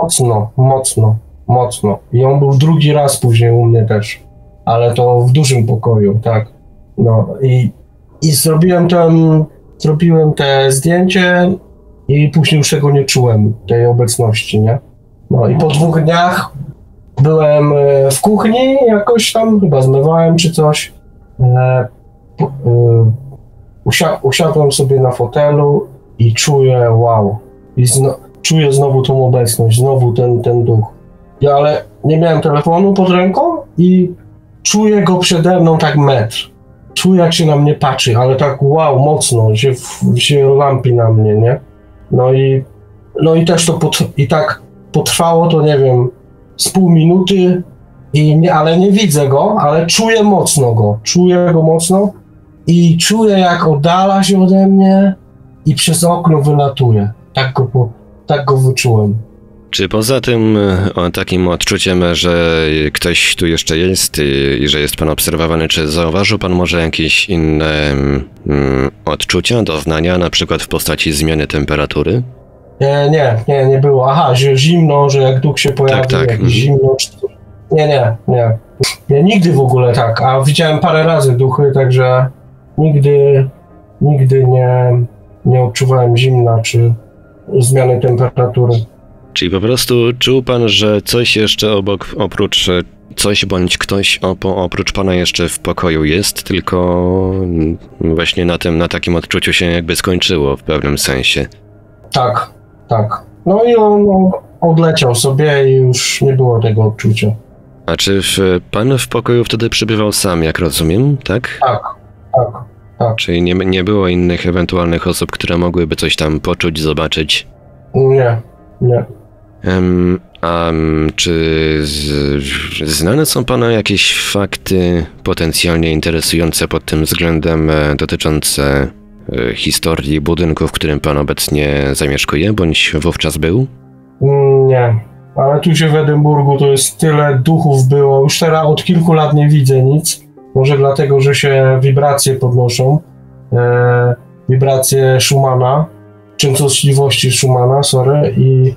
Mocno, mocno, mocno i on był drugi raz później u mnie też, ale to w dużym pokoju, tak, no i, i zrobiłem ten... Zrobiłem te zdjęcie i później już tego nie czułem, tej obecności, nie? No i po dwóch dniach byłem w kuchni jakoś tam, chyba zmywałem czy coś. Usiadłem sobie na fotelu i czuję wow. I zno, czuję znowu tą obecność, znowu ten, ten duch. Ja, ale nie miałem telefonu pod ręką i czuję go przede mną tak metr. Czuję, jak się na mnie patrzy, ale tak wow, mocno, się, się lampi na mnie, nie? No i, no i też to pot, i tak potrwało to, nie wiem, z pół minuty, i nie, ale nie widzę go, ale czuję mocno go, czuję go mocno i czuję, jak oddala się ode mnie i przez okno wylatuje. Tak go, tak go wyczułem. Czy poza tym o, takim odczuciem, że ktoś tu jeszcze jest i, i że jest pan obserwowany, czy zauważył pan może jakieś inne mm, odczucia, doznania, na przykład w postaci zmiany temperatury? Nie, nie, nie, nie było. Aha, że zimno, że jak duch się pojawił, tak, tak. Jak zimno. Nie, nie, nie, nie. Nigdy w ogóle tak, a widziałem parę razy duchy, także nigdy, nigdy nie, nie odczuwałem zimna czy zmiany temperatury. Czyli po prostu czuł pan, że coś jeszcze obok, oprócz coś bądź ktoś oprócz pana jeszcze w pokoju jest, tylko właśnie na tym, na takim odczuciu się jakby skończyło w pewnym sensie. Tak, tak. No i on odleciał sobie i już nie było tego odczucia. A czy w, pan w pokoju wtedy przebywał sam, jak rozumiem, tak? Tak, tak, tak. Czyli nie, nie było innych ewentualnych osób, które mogłyby coś tam poczuć, zobaczyć? Nie, nie. Um, a czy z, znane są pana jakieś fakty potencjalnie interesujące pod tym względem dotyczące historii budynku, w którym pan obecnie zamieszkuje, bądź wówczas był? Nie, ale tu się w Edynburgu to jest tyle duchów było, już teraz od kilku lat nie widzę nic, może dlatego, że się wibracje podnoszą, e, wibracje Schumana, częstotliwości Schumana, sorry, i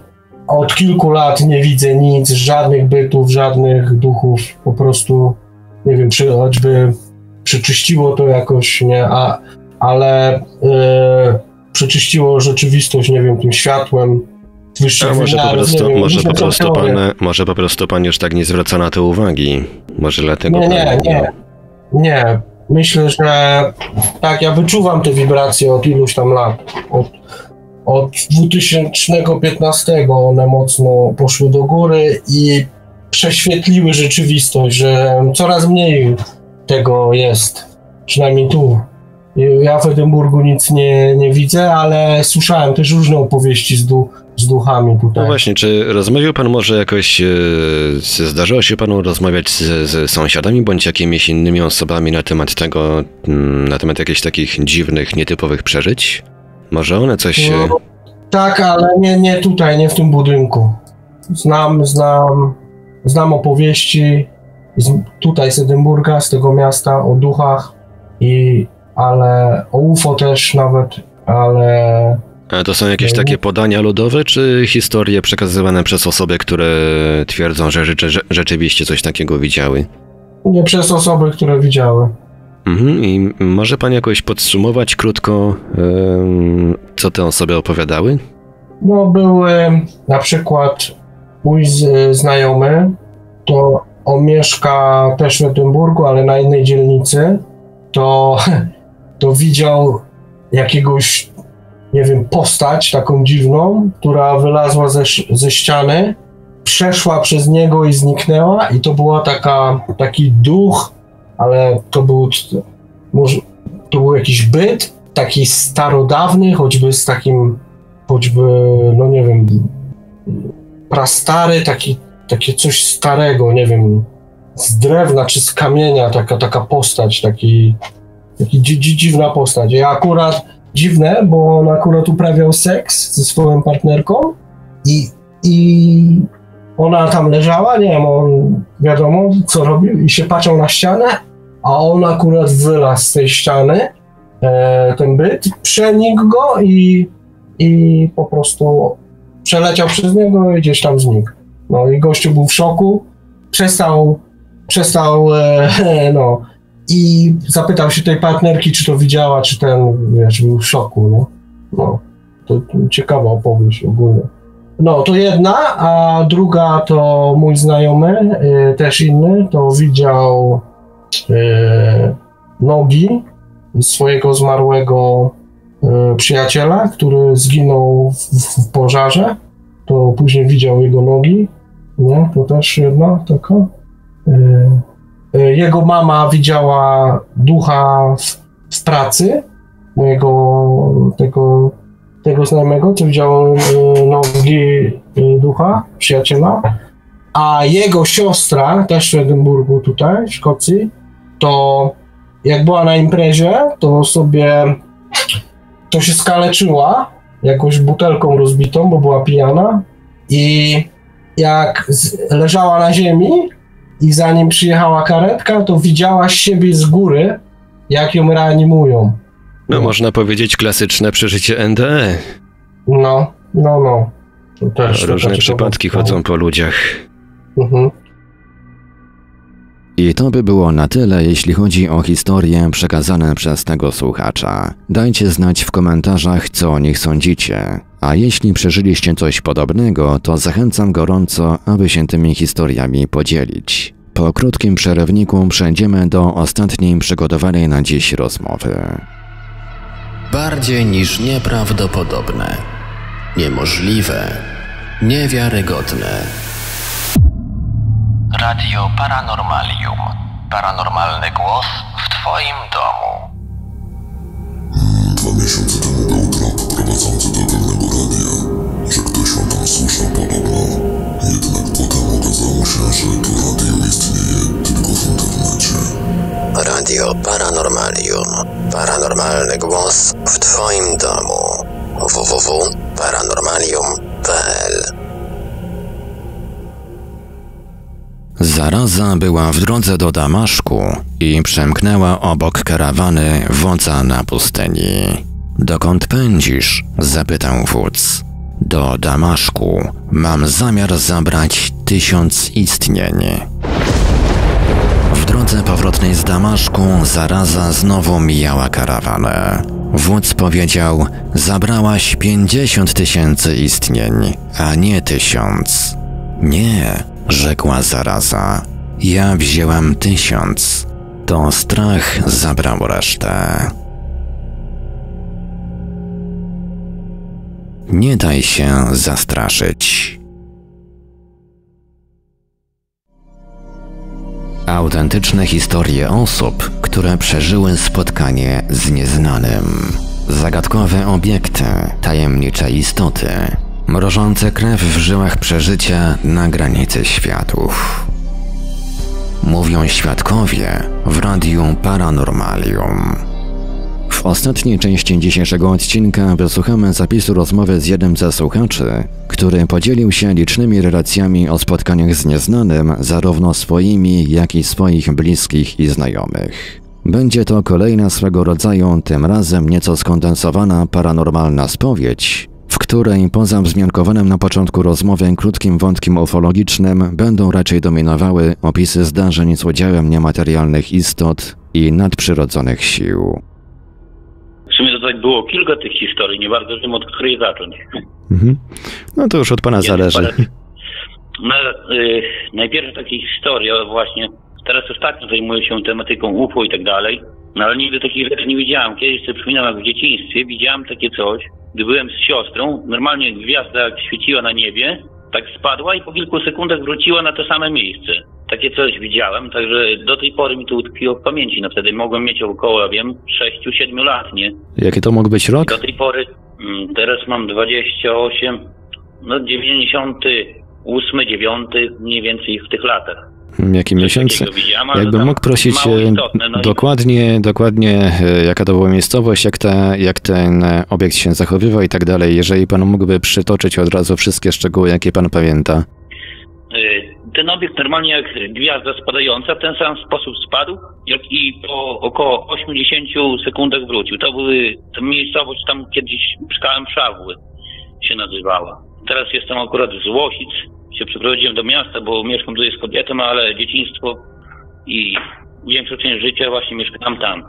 od kilku lat nie widzę nic, żadnych bytów, żadnych duchów, po prostu, nie wiem, czy choćby przeczyściło to jakoś, nie, a ale yy, przeczyściło rzeczywistość, nie wiem, tym światłem. A może, wymiar, po prostu, wiem, może, po prostu pan, może po prostu pan już tak nie zwraca na to uwagi? Może dlatego... Nie, nie, nie, nie. Myślę, że tak, ja wyczuwam te wibracje od iluś tam lat. Od, od dwa tysiące piętnastego one mocno poszły do góry i prześwietliły rzeczywistość, że coraz mniej tego jest, przynajmniej tu. Ja w Edynburgu nic nie, nie widzę, ale słyszałem też różne opowieści z, du z duchami tutaj. No właśnie, czy rozmawiał pan może jakoś, yy, zdarzyło się panu rozmawiać z, z sąsiadami bądź jakimiś innymi osobami na temat tego, yy, na temat jakichś takich dziwnych, nietypowych przeżyć? Może one coś... No, tak, ale nie, nie tutaj, nie w tym budynku. Znam, znam, znam opowieści z, tutaj z Edynburga, z tego miasta, o duchach i... ale o U F O też nawet, ale... A to są jakieś takie podania ludowe, czy historie przekazywane przez osoby, które twierdzą, że rzeczywiście coś takiego widziały? Nie, przez osoby, które widziały. Mhm, i może pan jakoś podsumować krótko, co te osoby opowiadały? No, były na przykład mój znajomy, to on mieszka też w Edynburgu, ale na innej dzielnicy, to... to widział jakiegoś, nie wiem, postać taką dziwną, która wylazła ze, ze ściany, przeszła przez niego i zniknęła i to była taka, taki duch, ale to był, może, to był jakiś byt, taki starodawny, choćby z takim, choćby, no nie wiem, prastary, taki, takie coś starego, nie wiem, z drewna czy z kamienia, taka, taka postać, taki... Taki dzi dzi dziwna postać. Ja akurat dziwne, bo on akurat uprawiał seks ze swoją partnerką i, i ona tam leżała, nie wiem, on wiadomo co robił i się patrzył na ścianę, a on akurat wylazł z tej ściany, e, ten byt, przenikł go i, i po prostu przeleciał przez niego i gdzieś tam znikł. No i gościu był w szoku, przestał, przestał, e, no... I zapytał się tej partnerki, czy to widziała, czy ten, wiesz, był w szoku, no. No, to, to ciekawa opowieść ogólnie. No, to jedna, a druga to mój znajomy, y, też inny, to widział y, nogi swojego zmarłego y, przyjaciela, który zginął w, w pożarze, to później widział jego nogi, nie? To też jedna taka. Y, Jego mama widziała ducha w, w pracy mojego, tego, tego znajomego, co widział nogi ducha, przyjaciela. A jego siostra, też w Edynburgu tutaj, w Szkocji, to jak była na imprezie, to sobie to się skaleczyła jakąś butelką rozbitą, bo była pijana i jak leżała na ziemi i zanim przyjechała karetka, to widziała siebie z góry, jak ją reanimują. No, no można powiedzieć klasyczne przeżycie N D E. No, no, no. To też, to różne to przypadki to chodzą po ludziach. Mhm. I to by było na tyle, jeśli chodzi o historie przekazane przez tego słuchacza. Dajcie znać w komentarzach, co o nich sądzicie. A jeśli przeżyliście coś podobnego, to zachęcam gorąco, aby się tymi historiami podzielić. Po krótkim przerwniku przejdziemy do ostatniej przygotowanej na dziś rozmowy. Bardziej niż nieprawdopodobne, niemożliwe, niewiarygodne. Radio Paranormalium. Paranormalny głos w Twoim domu. Dwa miesiące temu był trop prowadzący do pewnego radia, że ktoś on tam słyszał podobno. Jednak potem okazało się, że to radio istnieje tylko w internecie. Radio Paranormalium. Paranormalny głos w Twoim domu. w w w kropka paranormalium kropka p l. Zaraza była w drodze do Damaszku i przemknęła obok karawany wodza na pustyni. Dokąd pędzisz? Zapytał wódz. Do Damaszku. Mam zamiar zabrać tysiąc istnień. W drodze powrotnej z Damaszku zaraza znowu mijała karawanę. Wódz powiedział, zabrałaś pięćdziesiąt tysięcy istnień, a nie tysiąc. Nie. Rzekła zaraza. Ja wzięłam tysiąc. To strach zabrał resztę. Nie daj się zastraszyć. Autentyczne historie osób, które przeżyły spotkanie z nieznanym. Zagadkowe obiekty, tajemnicze istoty. Mrożące krew w żyłach przeżycia na granicy światów. Mówią świadkowie w Radiu Paranormalium. W ostatniej części dzisiejszego odcinka wysłuchamy zapisu rozmowy z jednym ze słuchaczy, który podzielił się licznymi relacjami o spotkaniach z nieznanym, zarówno swoimi, jak i swoich bliskich i znajomych. Będzie to kolejna swego rodzaju, tym razem nieco skondensowana paranormalna spowiedź, w której poza wzmiankowanym na początku rozmowy krótkim wątkiem ufologicznym będą raczej dominowały opisy zdarzeń z udziałem niematerialnych istot i nadprzyrodzonych sił. W sumie to tak było kilka tych historii, nie bardzo wiem od której zacząć. Mhm. No to już od pana ja zależy. Parę... No, yy, najpierw takie historie właśnie, teraz ostatnio zajmuję się tematyką U F O i tak dalej, no ale nigdy takich rzeczy nie widziałem. Kiedyś sobie przypominam, jak w dzieciństwie widziałem takie coś, gdy byłem z siostrą, normalnie gwiazda jak świeciła na niebie, tak spadła i po kilku sekundach wróciła na to samo miejsce. Takie coś widziałem, także do tej pory mi to utkwiło w pamięci. No wtedy mogłem mieć około, wiem, sześciu siedmiu lat, nie? Jaki to mógł być rok? I do tej pory, teraz mam dwadzieścia osiem, no dziewięćdziesiąty ósmy, dziewiąty, mniej więcej w tych latach. Jakie miesiące? Jakbym mógł prosić istotne, no dokładnie, i... dokładnie jaka to była miejscowość, jak, ta, jak ten obiekt się zachowywał i tak dalej. Jeżeli pan mógłby przytoczyć od razu wszystkie szczegóły, jakie pan pamięta. Ten obiekt normalnie jak gwiazda spadająca, w ten sam sposób spadł, jak i po około osiemdziesięciu sekundach wrócił. To były to miejscowość tam kiedyś mieszkałem, Szawły się nazywała. Teraz jestem akurat z Złosic. Się przeprowadziłem do miasta, bo mieszkam tutaj z kobietą, ale dzieciństwo i większą część życia właśnie mieszkam tam.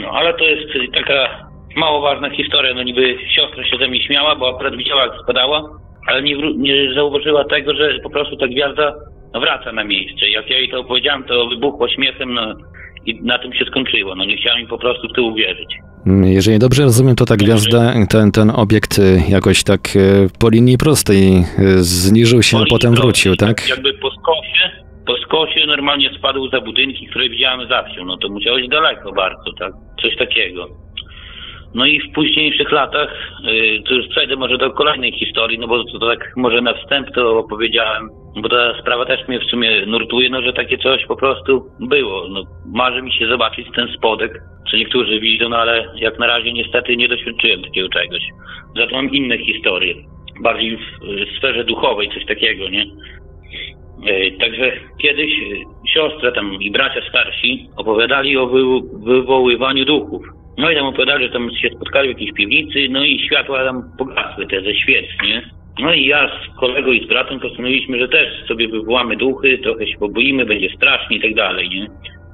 No ale to jest taka mało ważna historia, no niby siostra się ze mnie śmiała, bo akurat widziała jak spadała, ale nie, nie zauważyła tego, że po prostu ta gwiazda wraca na miejsce. Jak ja jej to opowiedziałem, to wybuchła śmiechem, no i na tym się skończyło. No nie chciałem im po prostu w to uwierzyć. Jeżeli dobrze rozumiem, to ta gwiazda, ten, ten obiekt jakoś tak po linii prostej zniżył się, a potem wrócił, tak? Jakby po skosie, po skosie normalnie spadł za budynki, które widziałem za wsią. No to musiało być daleko bardzo, tak? Coś takiego. No i w późniejszych latach, to już przejdę może do kolejnej historii, no bo to, to tak może na wstęp to opowiedziałem, bo ta sprawa też mnie w sumie nurtuje, no że takie coś po prostu było. No, marzy mi się zobaczyć ten spodek czy niektórzy widzą, no ale jak na razie niestety nie doświadczyłem takiego czegoś. Za to mam inne historie, bardziej w sferze duchowej, coś takiego, nie? Także kiedyś siostra tam i bracia starsi opowiadali o wywoływaniu duchów. No i tam opowiadali, że tam się spotkali w jakiejś piwnicy, no i światła tam pogasły te ze świec, nie? No i ja z kolegą i z bratem postanowiliśmy, że też sobie wywołamy duchy, trochę się poboimy, będzie strasznie i tak dalej, nie?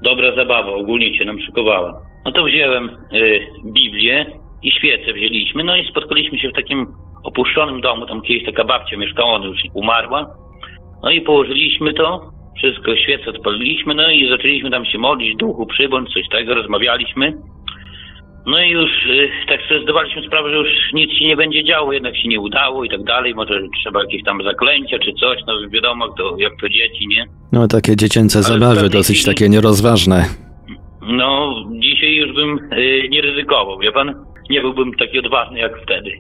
Dobra zabawa, ogólnie się nam szykowała. No to wziąłem y, Biblię i świece wzięliśmy, no i spotkaliśmy się w takim opuszczonym domu, tam kiedyś taka babcia mieszkała, ona już umarła. No i położyliśmy to, wszystko świece odpaliliśmy, no i zaczęliśmy tam się modlić, duchu przybądź, coś tego, rozmawialiśmy. No i już y, tak sobie zdawaliśmy sprawę, że już nic się nie będzie działo, jednak się nie udało i tak dalej, może trzeba jakieś tam zaklęcia czy coś, no wiadomo to, jak to dzieci, nie? No takie dziecięce ale zabawy, dosyć chwili... takie nierozważne. No dzisiaj już bym y, nie ryzykował, wie pan? Nie byłbym taki odważny jak wtedy.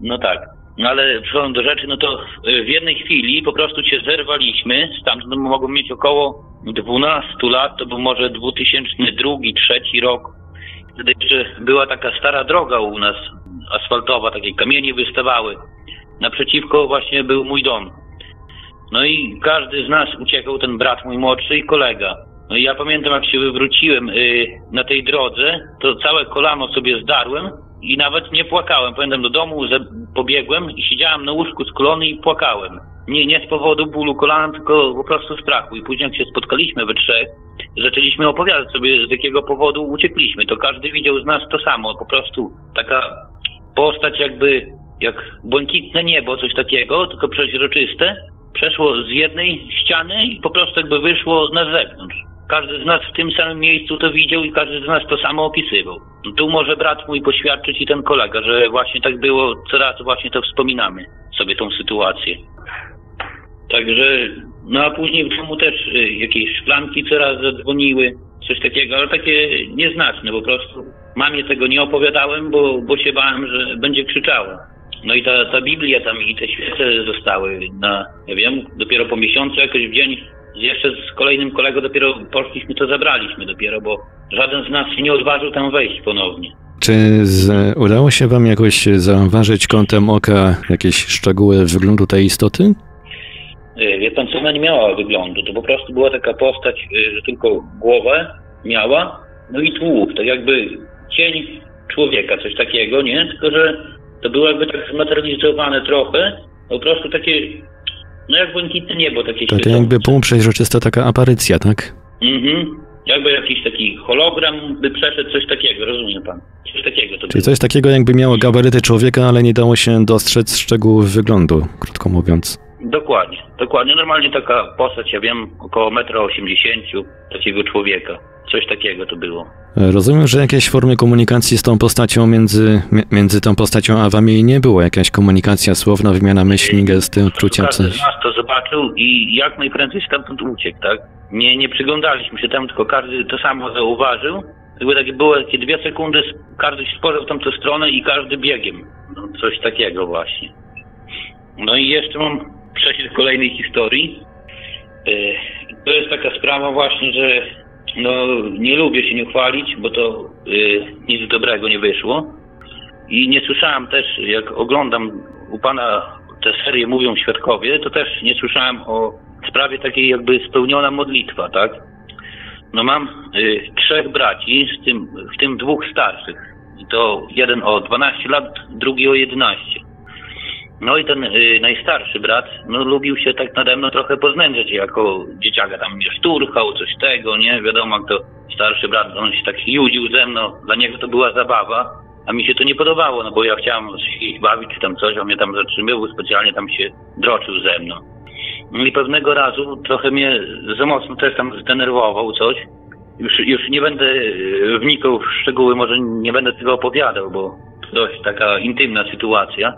No tak, no ale przychodząc do rzeczy, no to w jednej chwili po prostu się zerwaliśmy, stamtąd mogłem mieć około dwunastu lat, to był może dwa tysiące drugi, dwa tysiące trzeci rok. Wtedy jeszcze była taka stara droga u nas, asfaltowa, takie kamienie wystawały. Naprzeciwko właśnie był mój dom. No i każdy z nas uciekał, ten brat mój młodszy i kolega. No i ja pamiętam, jak się wywróciłem yy, na tej drodze, to całe kolano sobie zdarłem i nawet nie płakałem. Pamiętam, do domu pobiegłem i siedziałem na łóżku skulony i płakałem. Nie, nie z powodu bólu kolana, tylko po prostu strachu. I później jak się spotkaliśmy we trzech, zaczęliśmy opowiadać sobie, z jakiego powodu uciekliśmy. To każdy widział z nas to samo. Po prostu taka postać jakby, jak błękitne niebo, coś takiego, tylko przeźroczyste, przeszło z jednej ściany i po prostu jakby wyszło na zewnątrz. Każdy z nas w tym samym miejscu to widział i każdy z nas to samo opisywał. Tu może brat mój poświadczyć i ten kolega, że właśnie tak było, coraz właśnie to wspominamy sobie tą sytuację. Także, no a później w domu też y, jakieś szklanki coraz zadzwoniły, coś takiego, ale takie nieznaczne, po prostu mamie tego nie opowiadałem, bo, bo się bałem, że będzie krzyczała. No i ta, ta Biblia tam i te świece zostały na, ja wiem, dopiero po miesiącu jakoś w dzień, jeszcze z kolejnym kolegą dopiero poszliśmy, to zabraliśmy dopiero, bo żaden z nas się nie odważył tam wejść ponownie. Czy z, udało się wam jakoś zauważyć kątem oka jakieś szczegóły wyglądu tej istoty? Wie pan co, ona nie miała wyglądu, to po prostu była taka postać, że tylko głowę miała, no i tłup, tak jakby cień człowieka, coś takiego, nie? Tylko, że to było jakby tak zmaterializowane trochę, po prostu takie, no jak błękitne niebo, takie światło. To jakby półprzeźroczysta taka aparycja, tak? Mhm, jakby jakiś taki hologram by przeszedł, coś takiego, rozumie pan? Coś takiego to Czyli było. Coś takiego jakby miało gabaryty człowieka, ale nie dało się dostrzec szczegółów wyglądu, krótko mówiąc. Dokładnie, dokładnie. Normalnie taka postać, ja wiem, około metr osiemdziesiąt, takiego człowieka. Coś takiego to było. Rozumiem, że jakieś formy komunikacji z tą postacią, między, między tą postacią a wami nie było. Jakaś komunikacja słowna, wymiana myśli, gesty, odczucia, coś. Każdy z nas to zobaczył i jak najprędzej stamtąd uciekł, tak? Nie, nie przyglądaliśmy się tam, tylko każdy to samo zauważył. Jakby takie było takie dwie sekundy, każdy się spojrzał w tamtą stronę i każdy biegiem. No, coś takiego właśnie. No i jeszcze mam... przejść do kolejnej historii. To jest taka sprawa właśnie, że no nie lubię się nie chwalić, bo to y, nic dobrego nie wyszło. I nie słyszałem też, jak oglądam u pana te serie Mówią Świadkowie, to też nie słyszałem o sprawie takiej jakby spełniona modlitwa, tak? No mam y, trzech braci, w tym, w tym dwóch starszych. I to jeden o dwanaście lat, drugi o jedenaście. No i ten y, najstarszy brat, no lubił się tak nade mną trochę poznęcać, jako dzieciaka tam mnie szturchał, coś tego, nie? Wiadomo, jak to starszy brat, on się tak judził ze mną, dla niego to była zabawa, a mi się to nie podobało, no bo ja chciałem się ich bawić czy tam coś, on mnie tam zatrzymywał, specjalnie tam się droczył ze mną. No i pewnego razu trochę mnie za mocno też tam zdenerwował coś. Już, już nie będę wnikał w szczegóły, może nie będę tego opowiadał, bo to dość taka intymna sytuacja.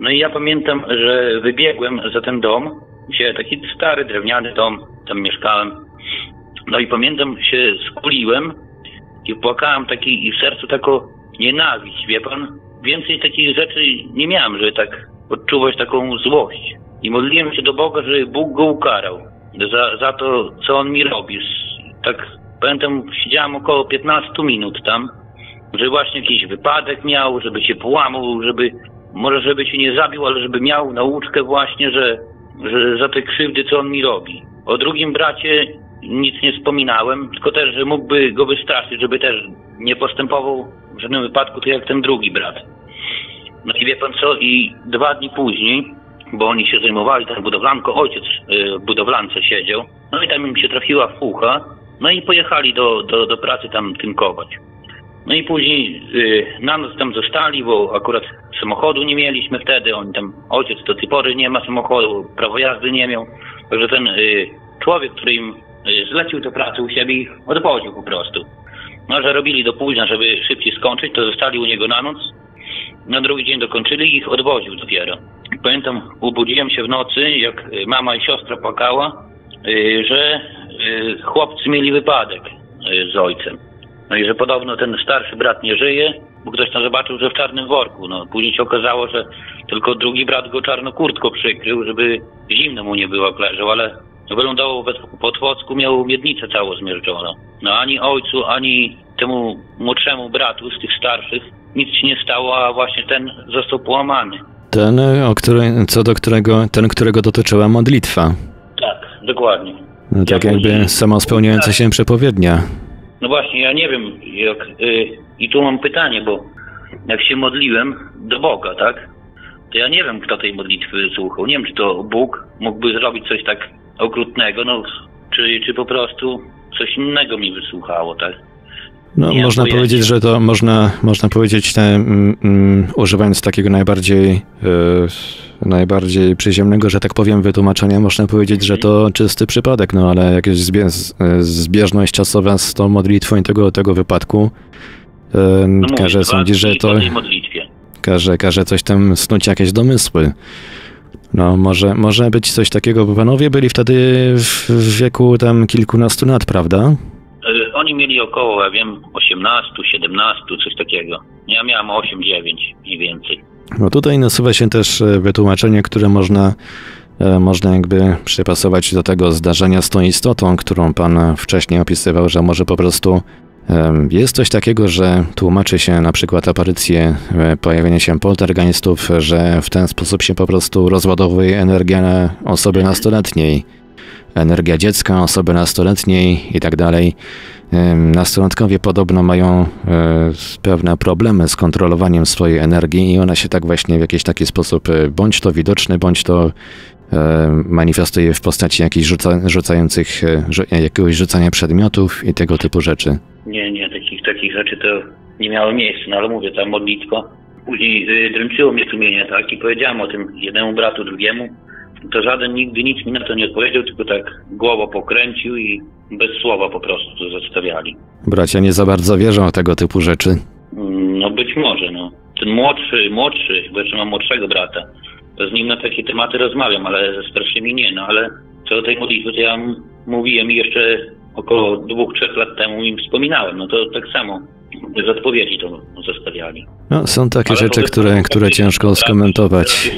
No i ja pamiętam, że wybiegłem za ten dom, gdzie taki stary, drewniany dom, tam mieszkałem. No i pamiętam, się skuliłem i płakałem taki, i w sercu taką nienawiść, wie pan? Więcej takich rzeczy nie miałem, że tak odczuwać taką złość. I modliłem się do Boga, żeby Bóg go ukarał za, za to, co on mi robi. Tak Pamiętam, siedziałem około piętnaście minut tam, że właśnie jakiś wypadek miał, żeby się połamał, żeby, może żeby się nie zabił, ale żeby miał nauczkę właśnie, że, że za te krzywdy, co on mi robi. O drugim bracie nic nie wspominałem, tylko też, że mógłby go wystraszyć, żeby też nie postępował w żadnym wypadku tak jak ten drugi brat. No i wie pan co, i dwa dni później, bo oni się zajmowali tam budowlanką, ojciec w budowlance siedział, no i tam im się trafiła fucha, no i pojechali do, do, do pracy tam tynkować. No i później yy, na noc tam zostali, bo akurat samochodu nie mieliśmy wtedy, on tam, ojciec do tej pory nie ma samochodu, prawo jazdy nie miał, także ten yy, człowiek, który im yy, zlecił tę pracę u siebie, ich odwoził po prostu. No, że robili do późna, żeby szybciej skończyć, to zostali u niego na noc, na drugi dzień dokończyli i ich odwoził dopiero. Pamiętam, obudziłem się w nocy, jak mama i siostra płakała, yy, że yy, chłopcy mieli wypadek yy, z ojcem. No i że podobno ten starszy brat nie żyje, bo ktoś tam zobaczył, że w czarnym worku. No później się okazało, że tylko drugi brat go czarną kurtką przykrył, żeby zimno mu nie było, leżał, ale wylądował po Otwocku, miał miednicę całą zmierczoną. No ani ojcu, ani temu młodszemu bratu z tych starszych nic się nie stało, a właśnie ten został połamany. Ten, o który, co do którego, ten, którego dotyczyła modlitwa. Tak, dokładnie. No, tak ja jakby później... samo spełniająca się przepowiednia. No właśnie, ja nie wiem, jak yy, i tu mam pytanie, bo jak się modliłem do Boga, tak, to ja nie wiem, kto tej modlitwy słuchał. Nie wiem, czy to Bóg mógłby zrobić coś tak okrutnego, no, czy, czy po prostu coś innego mi wysłuchało, tak? No, nie można pojęcia. Powiedzieć, że to można, można powiedzieć, te, mm, mm, używając takiego najbardziej, yy, najbardziej przyziemnego, że tak powiem, wytłumaczenia, można powiedzieć, że to czysty przypadek, no ale jakaś zbie zbieżność czasowa z tą modlitwą i tego, tego wypadku yy, no każe sądzić, że to każe, każe coś tam snuć jakieś domysły. No, może, może być coś takiego, bo panowie byli wtedy w, w wieku tam kilkunastu lat, prawda? Oni mieli około, ja wiem, osiemnaście, siedemnaście, coś takiego. Ja miałem osiem, dziewięć mniej więcej. No tutaj nasuwa się też wytłumaczenie, które można, można jakby przypasować do tego zdarzenia z tą istotą, którą pan wcześniej opisywał, że może po prostu jest coś takiego, że tłumaczy się na przykład aparycję, pojawienie się poltergeistów, że w ten sposób się po prostu rozładowuje energia osoby nastoletniej. Energia dziecka, osoby nastoletniej i tak dalej. Nastolatkowie podobno mają pewne problemy z kontrolowaniem swojej energii i ona się tak właśnie w jakiś taki sposób bądź to widoczny, bądź to manifestuje w postaci jakichś rzuca, rzucających, jakiegoś rzucania przedmiotów i tego typu rzeczy. Nie, nie, takich, takich rzeczy to nie miało miejsca, no ale mówię, ta modlitwa. Później dręczyło mnie sumienie, tak, i powiedziałem o tym jednemu bratu, drugiemu. To żaden nigdy nic mi na to nie odpowiedział, tylko tak głową pokręcił i bez słowa po prostu to zostawiali. Bracia nie za bardzo wierzą w tego typu rzeczy. No być może, no. Ten młodszy, młodszy, bo jeszcze mam młodszego brata, to z nim na takie tematy rozmawiam, ale ze starszymi nie, no ale co do tej modlitwy, to ja mówiłem jeszcze około dwóch, trzech lat temu im wspominałem, no to tak samo bez odpowiedzi to zostawiali. No są takie ale rzeczy, które, które ciężko skomentować.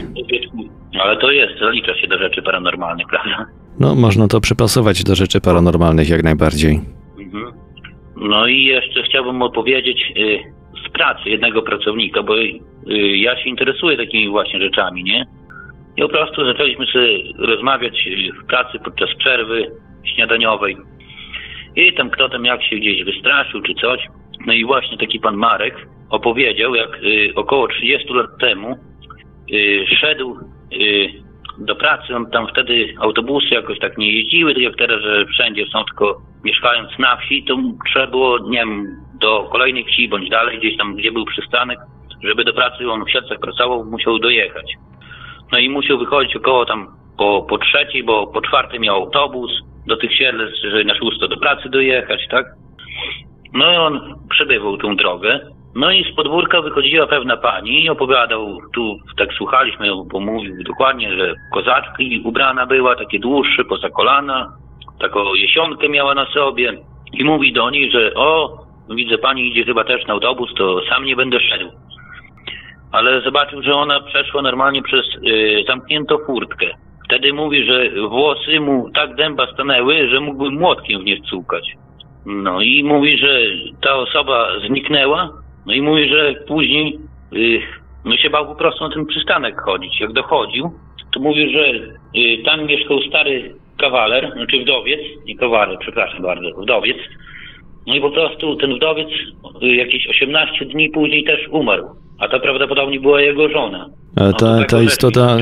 Ale to jest, zalicza się do rzeczy paranormalnych, prawda? No, można to przypasować do rzeczy paranormalnych jak najbardziej. Mhm. No i jeszcze chciałbym opowiedzieć y, z pracy jednego pracownika, bo y, ja się interesuję takimi właśnie rzeczami, nie? I po prostu zaczęliśmy sobie rozmawiać w pracy podczas przerwy śniadaniowej. I tam kto tam jak się gdzieś wystraszył czy coś. No i właśnie taki pan Marek opowiedział, jak y, około trzydziestu lat temu y, szedł do pracy, on tam wtedy autobusy jakoś tak nie jeździły, tak jak teraz, że wszędzie są, tylko mieszkając na wsi, to trzeba było, nie wiem, do kolejnej wsi bądź dalej, gdzieś tam, gdzie był przystanek, żeby do pracy, on w Siedlcach pracował, musiał dojechać. No i musiał wychodzić około tam po, po trzeciej, bo po czwartej miał autobus do tych Siedlec, żeby na szóstą do pracy dojechać, tak? No i on przebywał tą drogę. No i z podwórka wychodziła pewna pani i opowiadał, tu tak słuchaliśmy, bo mówił dokładnie, że kozaczki ubrana była, takie dłuższe, poza kolana, taką jesionkę miała na sobie i mówi do niej, że o, widzę, pani idzie chyba też na autobus, to sam nie będę szedł. Ale zobaczył, że ona przeszła normalnie przez yy, zamkniętą furtkę. Wtedy mówi, że włosy mu tak dęba stanęły, że mógłby młotkiem w nie stukać. No i mówi, że ta osoba zniknęła, no i mówi, że później yy, no się bał po prostu na ten przystanek chodzić. Jak dochodził, to mówi, że yy, tam mieszkał stary kawaler, znaczy wdowiec, nie kawaler, przepraszam bardzo, wdowiec. No i po prostu ten wdowiec yy, jakieś osiemnaście dni później też umarł, a to prawdopodobnie była jego żona. No ta, ta istota,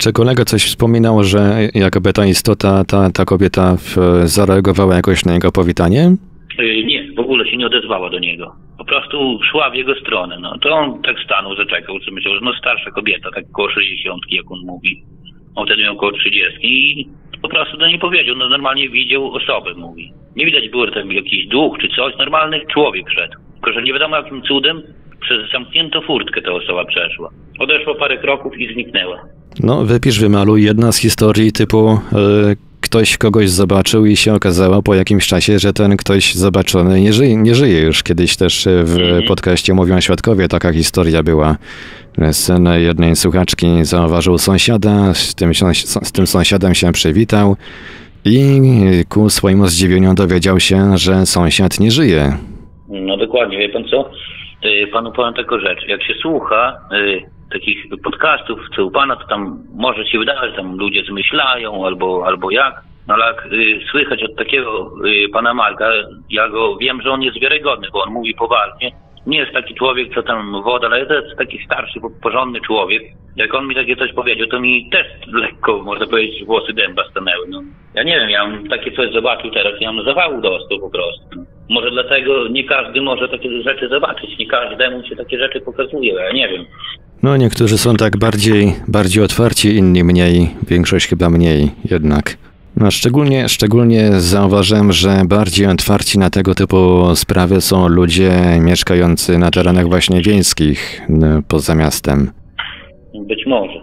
czy kolega coś wspominał, że jakoby ta istota, ta, ta kobieta w, zareagowała jakoś na jego powitanie? Nie, w ogóle się nie odezwała do niego. Po prostu szła w jego stronę. No to on tak stanął, zaczekał, co myślał, że no starsza kobieta, tak około sześćdziesiątki, jak on mówi. On wtedy miał około trzydziestki i po prostu do niej powiedział, no normalnie widział osobę, mówi. Nie widać było, że tam jakiś duch czy coś, normalny człowiek szedł. Tylko że nie wiadomo jakim cudem, przez zamkniętą furtkę ta osoba przeszła. Odeszła parę kroków i zniknęła. No, wypisz, wymaluj. Jedna z historii typu yy, ktoś kogoś zobaczył i się okazało po jakimś czasie, że ten ktoś zobaczony nie żyje, nie żyje już. Kiedyś też w mm-hmm. podcaście Mówią Świadkowie taka historia była. Syn jednej słuchaczki zauważył sąsiada, z tym, z tym sąsiadem się przywitał i ku swojemu zdziwieniu dowiedział się, że sąsiad nie żyje. No dokładnie, wie pan co? Panu powiem taką rzecz, jak się słucha y, takich podcastów, co u pana, to tam może się wydawać, tam ludzie zmyślają albo, albo jak, no ale jak y, słychać od takiego y, pana Marka, ja go wiem, że on jest wiarygodny, bo on mówi poważnie, nie jest taki człowiek, co tam woda, ale to jest taki starszy, porządny człowiek. Jak on mi takie coś powiedział, to mi też lekko, można powiedzieć, włosy dęba stanęły. No. Ja nie wiem, ja bym takie coś zobaczył teraz, ja bym zawału dostał po prostu. Może dlatego nie każdy może takie rzeczy zobaczyć, nie każdemu się takie rzeczy pokazuje, ja nie wiem. No niektórzy są tak bardziej, bardziej otwarci, inni mniej, większość chyba mniej jednak. No, szczególnie, szczególnie zauważyłem, że bardziej otwarci na tego typu sprawy są ludzie mieszkający na terenach właśnie wiejskich poza miastem. Być może.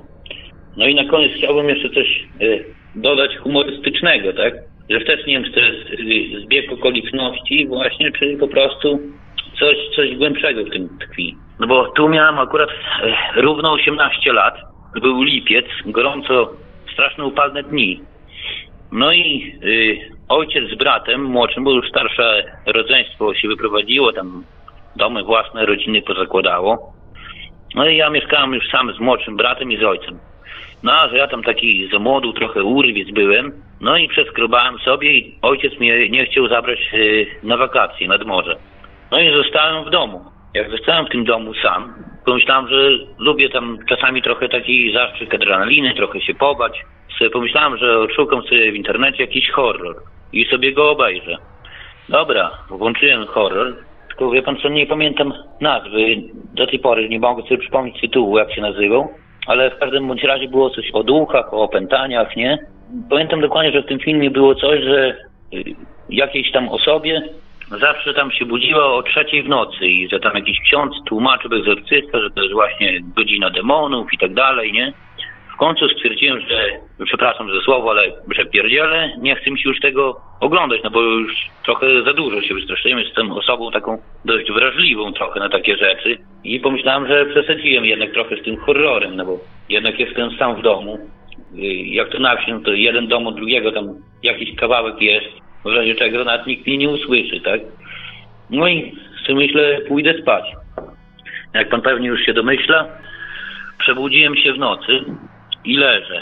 No i na koniec chciałbym jeszcze coś y, dodać humorystycznego, tak? Że też nie wiem, czy to jest y, zbieg okoliczności właśnie, czy po prostu coś, coś głębszego w tym tkwi. No bo tu miałem akurat y, równo osiemnaście lat, był lipiec, gorąco, straszne upalne dni. No i y, ojciec z bratem młodszym, bo już starsze rodzeństwo się wyprowadziło, tam domy własne, rodziny pozakładało. No i ja mieszkałem już sam z młodszym bratem i z ojcem. No a że ja tam taki za młodu, trochę urwiec byłem, no i przeskrobałem sobie i ojciec mnie nie chciał zabrać y, na wakacje nad morze. No i zostałem w domu. Jak zostałem w tym domu sam, pomyślałem, że lubię tam czasami trochę taki zastrzyk adrenaliny, trochę się pobać. Sobie pomyślałem, że odszukam sobie w internecie jakiś horror i sobie go obejrzę. Dobra, włączyłem horror, tylko wie pan co, nie pamiętam nazwy, do tej pory nie mogę sobie przypomnieć tytułu, jak się nazywał, ale w każdym bądź razie było coś o duchach, o opętaniach, nie? Pamiętam dokładnie, że w tym filmie było coś, że jakiejś tam osobie zawsze tam się budziła o trzeciej w nocy i że tam jakiś ksiądz tłumaczył egzorcysta, że to jest właśnie godzina demonów i tak dalej, nie? W końcu stwierdziłem, że, przepraszam za słowo, ale że pierdzielę, nie chcę mi się już tego oglądać, no bo już trochę za dużo się wystraszyłem, jestem osobą taką dość wrażliwą trochę na takie rzeczy i pomyślałem, że przesadziłem jednak trochę z tym horrorem, no bo jednak jestem sam w domu, jak to na wsi, no to jeden dom od drugiego, tam jakiś kawałek jest, w razie czego nawet nikt mnie nie usłyszy, tak? No i sobie myślę, pójdę spać. Jak pan pewnie już się domyśla, przebudziłem się w nocy i leżę.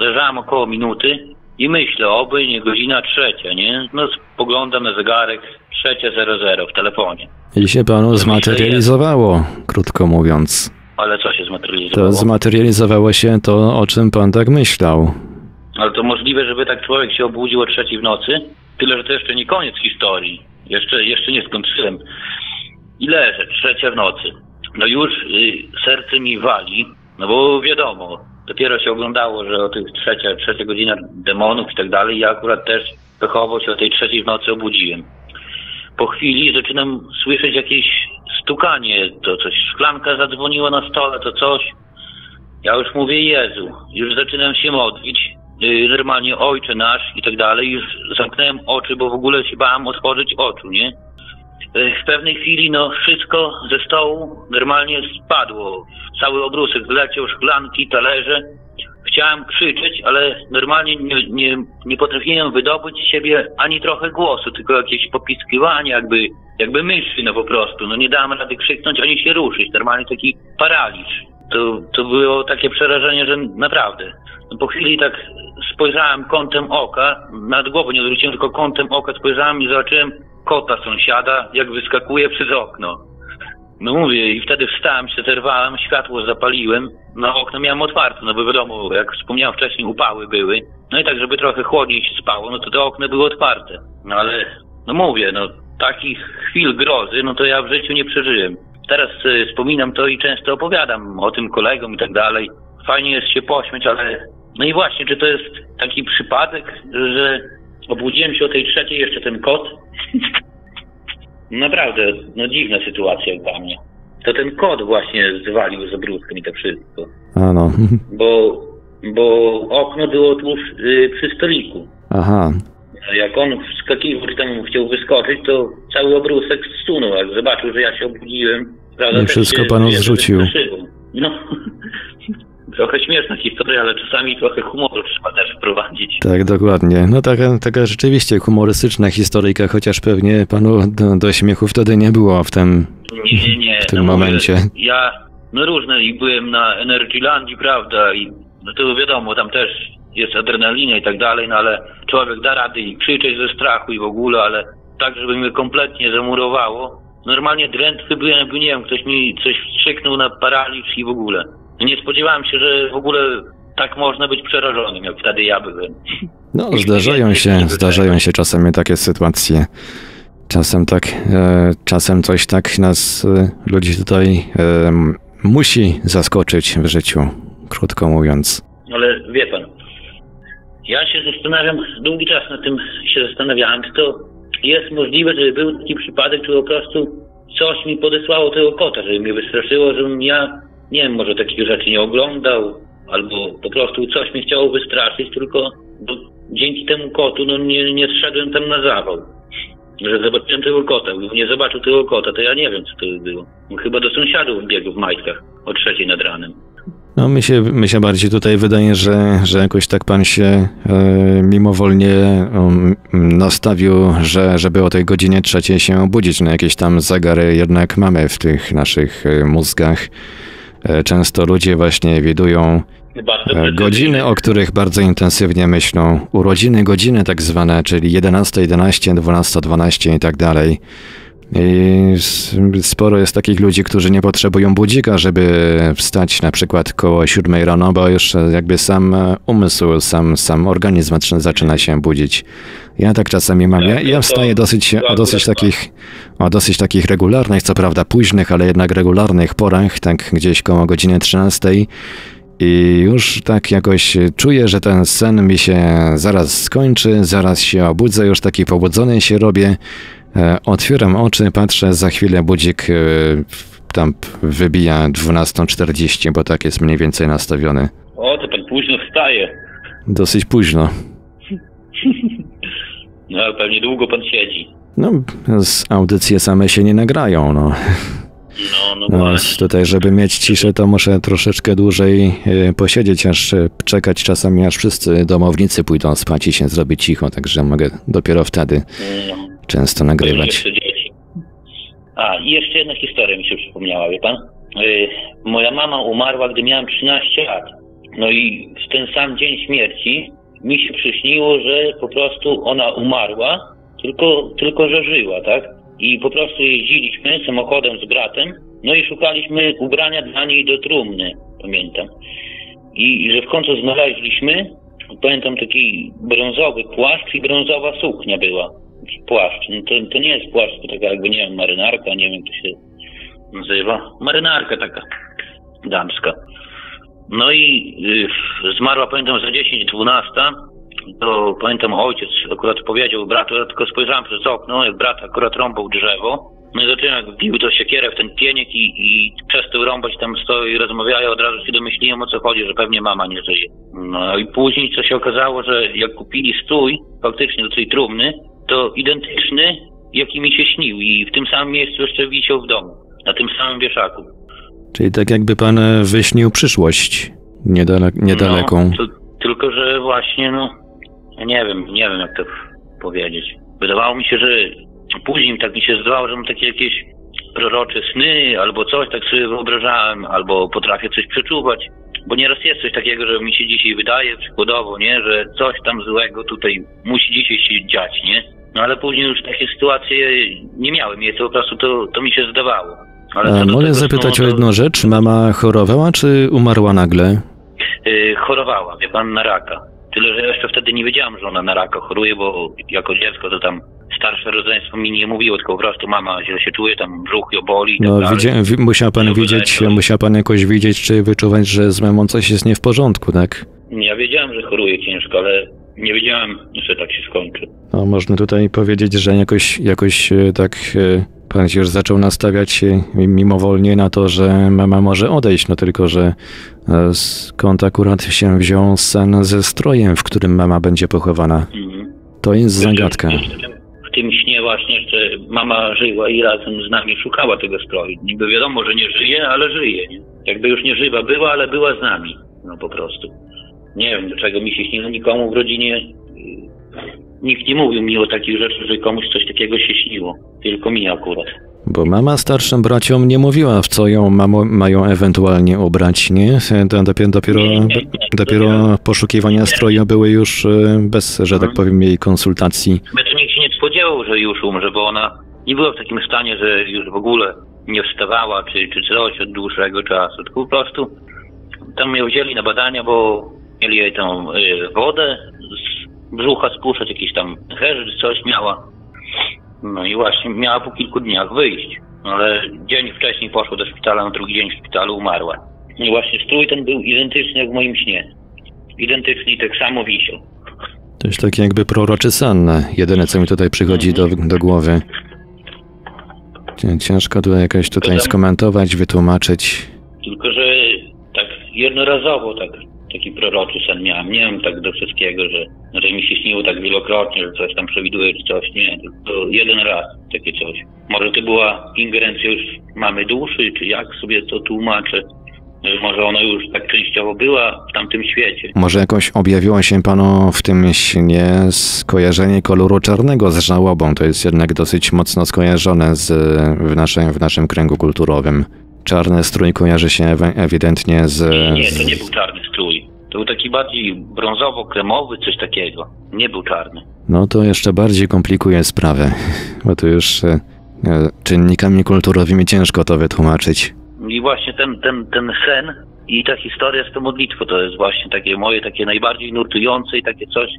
Leżałem około minuty i myślę, oby nie godzina trzecia, nie? No spoglądam na zegarek, trzecia zero zero w telefonie. I się panu zmaterializowało, krótko mówiąc. Ale co się zmaterializowało? To zmaterializowało się to, o czym pan tak myślał. Ale to możliwe, żeby tak człowiek się obudził o trzeciej w nocy? Tyle, że to jeszcze nie koniec historii. Jeszcze, jeszcze nie skończyłem. I leżę, trzecia w nocy. No już y, serce mi wali, no bo wiadomo, dopiero się oglądało, że o tych trzecia, trzecia godzina demonów i tak dalej. Ja akurat też pechowo się o tej trzeciej w nocy obudziłem. Po chwili zaczynam słyszeć jakieś stukanie, to coś, szklanka zadzwoniła na stole, to coś. Ja już mówię, Jezu, już zaczynam się modlić, yy, normalnie Ojcze Nasz i tak dalej. Już zamknąłem oczy, bo w ogóle się bałem otworzyć oczu, nie? W pewnej chwili, no, wszystko ze stołu normalnie spadło. Cały obrusek zleciał, szklanki, talerze. Chciałem krzyczeć, ale normalnie nie, nie, nie potrafiłem wydobyć z siebie ani trochę głosu, tylko jakieś popiskiwanie, jakby, jakby myszy, no po prostu. No nie dałem rady krzyknąć, ani się ruszyć. Normalnie taki paraliż. To, to było takie przerażenie, że naprawdę. No po chwili tak spojrzałem kątem oka, nad głową nie odwróciłem, tylko kątem oka spojrzałem i zobaczyłem kota sąsiada, jak wyskakuje przez okno. No mówię, i wtedy wstałem, się zerwałem, światło zapaliłem, no okno miałem otwarte, no bo wiadomo, jak wspomniałem wcześniej, upały były. No i tak, żeby trochę chłodniej się spało, no to to okno było otwarte. No ale, no mówię, no takich chwil grozy, no to ja w życiu nie przeżyłem. Teraz y, wspominam to i często opowiadam o tym kolegom i tak dalej. Fajnie jest się pośmiać, ale... No i właśnie, czy to jest taki przypadek, że obudziłem się o tej trzeciej jeszcze ten kot? Naprawdę, no dziwna sytuacja dla mnie. To ten kot właśnie zwalił z obrózką i to wszystko. A no. Bo, bo okno było tuż y, przy stoliku. Aha. Jak on wskakiwał, czy tam chciał wyskoczyć, to cały obrusek zsunął, jak zobaczył, że ja się obudziłem. Prawda, nie wszystko się, panu zrzucił. No, trochę śmieszna historia, ale czasami trochę humoru trzeba też wprowadzić. Tak, dokładnie. No taka, taka rzeczywiście humorystyczna historyjka, chociaż pewnie panu do, do śmiechu wtedy nie było w tym, nie, nie, w tym no momencie. Mówię, ja, no różne, i byłem na Energy Land, prawda, i no to wiadomo, tam też jest adrenalina i tak dalej, no ale człowiek da rady i krzyczeć ze strachu i w ogóle, ale tak, żeby mnie kompletnie zamurowało. Normalnie drętwy byłem, nie wiem, ktoś mi coś wstrzyknął na paraliż i w ogóle. Nie spodziewałem się, że w ogóle tak można być przerażonym, jak wtedy ja byłem. No, zdarzają się, zdarzają się czasem takie sytuacje. Czasem tak, e, czasem coś tak nas, e, ludzi tutaj, e, musi zaskoczyć w życiu, krótko mówiąc. Ale wie pan, ja się zastanawiam, długi czas nad tym się zastanawiałem, czy to jest możliwe, żeby był taki przypadek, czy po prostu coś mi podesłało tego kota, żeby mnie wystraszyło, żebym ja, nie wiem, może takich rzeczy nie oglądał, albo po prostu coś mi chciało wystraszyć, tylko dzięki temu kotu no nie, nie zszedłem tam na zawał. Że zobaczyłem tego kota, gdybym nie zobaczył tego kota, to ja nie wiem, co to by było. Chyba do sąsiadów biegł w majtkach o trzeciej nad ranem. No mi się, mi się bardziej tutaj wydaje, że, że jakoś tak pan się e, mimowolnie e, nastawił, że, żeby o tej godzinie trzeciej się obudzić. No jakieś tam zegary jednak mamy w tych naszych mózgach. E, często ludzie właśnie widują e, godziny, o których bardzo intensywnie myślą. Urodziny, godziny tak zwane, czyli jedenasta, jedenaście, dwunasta, dwanaście i tak dalej. I sporo jest takich ludzi, którzy nie potrzebują budzika, żeby wstać na przykład koło siódmej rano, bo już jakby sam umysł, sam, sam organizm zaczyna się budzić. Ja tak czasami mam. Ja, ja wstaję dosyć, o, dosyć takich, o dosyć takich regularnych, co prawda późnych, ale jednak regularnych porach, tak gdzieś koło godziny trzynastej. I już tak jakoś czuję, że ten sen mi się zaraz skończy, zaraz się obudzę, już taki pobudzony się robię. Otwieram oczy, patrzę, za chwilę budzik tam wybija dwunasta czterdzieści, bo tak jest mniej więcej nastawiony. O, to pan późno wstaje. Dosyć późno. No, ale pewnie długo pan siedzi. No, z audycje same się nie nagrają, no. No, no właśnie. Tutaj, żeby mieć ciszę, to muszę troszeczkę dłużej posiedzieć, aż czekać czasami, aż wszyscy domownicy pójdą spać i się zrobi cicho, także mogę dopiero wtedy no. Często nagrywać. A, i jeszcze jedna historia mi się przypomniała, wie pan? Yy, moja mama umarła, gdy miałem trzynaście lat. No i w ten sam dzień śmierci mi się przyśniło, że po prostu ona umarła, tylko, tylko że żyła, tak? I po prostu jeździliśmy samochodem z bratem, no i szukaliśmy ubrania dla niej do trumny, pamiętam. I, i że w końcu znaleźliśmy, pamiętam, taki brązowy płaszcz i brązowa suknia była. Płaszcz. No to, to nie jest płaszcz, to taka jakby, nie wiem, marynarka, nie wiem, jak to się nazywa. Marynarka taka damska. No i y, zmarła, pamiętam, za dziesięć dwanaście, to pamiętam ojciec akurat powiedział bratu, ja tylko spojrzałem przez okno, jak brat akurat rąbał drzewo, no i zacząłem, jak bił to siekierę w ten pieniek i, i przestał rąbać, tam stoi i rozmawiają, od razu się domyśliłem, o co chodzi, że pewnie mama nie żyje. No i później, co się okazało, że jak kupili stój, faktycznie do tej trumny, to identyczny, jaki mi się śnił i w tym samym miejscu jeszcze wisiał w domu, na tym samym wieszaku. Czyli tak jakby pan wyśnił przyszłość niedale niedaleką. No, to, tylko, że właśnie, no, nie wiem, nie wiem jak to powiedzieć. Wydawało mi się, że później tak mi się zdawało, że mam takie jakieś prorocze sny, albo coś, tak sobie wyobrażałem, albo potrafię coś przeczuwać. Bo nieraz jest coś takiego, że mi się dzisiaj wydaje, przykładowo, nie, że coś tam złego tutaj musi dzisiaj się dziać, nie? No ale później już takie sytuacje nie miałem, je to po prostu to, to mi się zdawało. Ale mogę zapytać snu, o jedną to... rzecz, mama chorowała czy umarła nagle? Yy, chorowała, wie pan, na raka. Tyle, że jeszcze wtedy nie wiedziałam, że ona na raka choruje, bo jako dziecko to tam starsze rodzeństwo mi nie mówiło, tylko po prostu mama źle się czuje, tam brzuch ją boli i tak no, dalej. Widzi, musiał pan widzieć, to... musiał pan jakoś widzieć, czy wyczuwać, że z mamą coś jest nie w porządku, tak? Ja wiedziałem, że choruje ciężko, ale nie wiedziałem, że tak się skończy. No, można tutaj powiedzieć, że jakoś, jakoś tak pan się już zaczął nastawiać się mimowolnie na to, że mama może odejść, no tylko, że skąd akurat się wziął sen ze strojem, w którym mama będzie pochowana. Mhm. To jest zagadka. W tym śnie właśnie, że mama żyła i razem z nami szukała tego stroju. Niby wiadomo, że nie żyje, ale żyje. Nie? Jakby już nie żywa była, ale była z nami. No po prostu. Nie wiem, dlaczego mi się śniło, nikomu w rodzinie. Nikt nie mówił mi o takich rzeczach, że komuś coś takiego się śniło. Tylko mi akurat. Bo mama starszym braciom nie mówiła, w co ją mamo, mają ewentualnie ubrać, nie? Dopiero, dopiero, nie, nie, nie, dopiero nie, poszukiwania nie, stroju były już bez, że tak powiem, jej konsultacji. Spodziewał, że już umrze, bo ona nie była w takim stanie, że już w ogóle nie wstawała, czy, czy coś od dłuższego czasu, tylko po prostu tam ją wzięli na badania, bo mieli jej tą y, wodę z brzucha spuszczać, jakiś tam herzyc, coś miała. No i właśnie miała po kilku dniach wyjść, ale dzień wcześniej poszła do szpitala, na drugi dzień w szpitalu umarła. I właśnie strój ten był identyczny jak w moim śnie. Identyczny i tak samo wisiał. To jest taki jakby proroczy sen, jedyne co mi tutaj przychodzi do, do głowy. Ciężko tutaj jakoś tutaj skomentować, wytłumaczyć. Tylko, że tak jednorazowo tak, taki proroczy sen miałem. Nie wiem tak do wszystkiego, że, że mi się śniło tak wielokrotnie, że coś tam przewiduje, czy coś. Nie, tylko jeden raz takie coś. Może to była ingerencja już mamy duszy, czy jak sobie to tłumaczę. Może ona już tak częściowo była w tamtym świecie. Może jakoś objawiło się panu w tym śnie skojarzenie koloru czarnego z żałobą. To jest jednak dosyć mocno skojarzone z, w, naszym, w naszym kręgu kulturowym. Czarny strój kojarzy się ewidentnie z... Nie, to nie był czarny strój. To był taki bardziej brązowo-kremowy, coś takiego. Nie był czarny. No to jeszcze bardziej komplikuje sprawę, bo tu już czynnikami kulturowymi ciężko to wytłumaczyć. I właśnie ten, ten, ten sen i ta historia z tą modlitwą to jest właśnie takie moje, takie najbardziej nurtujące i takie coś,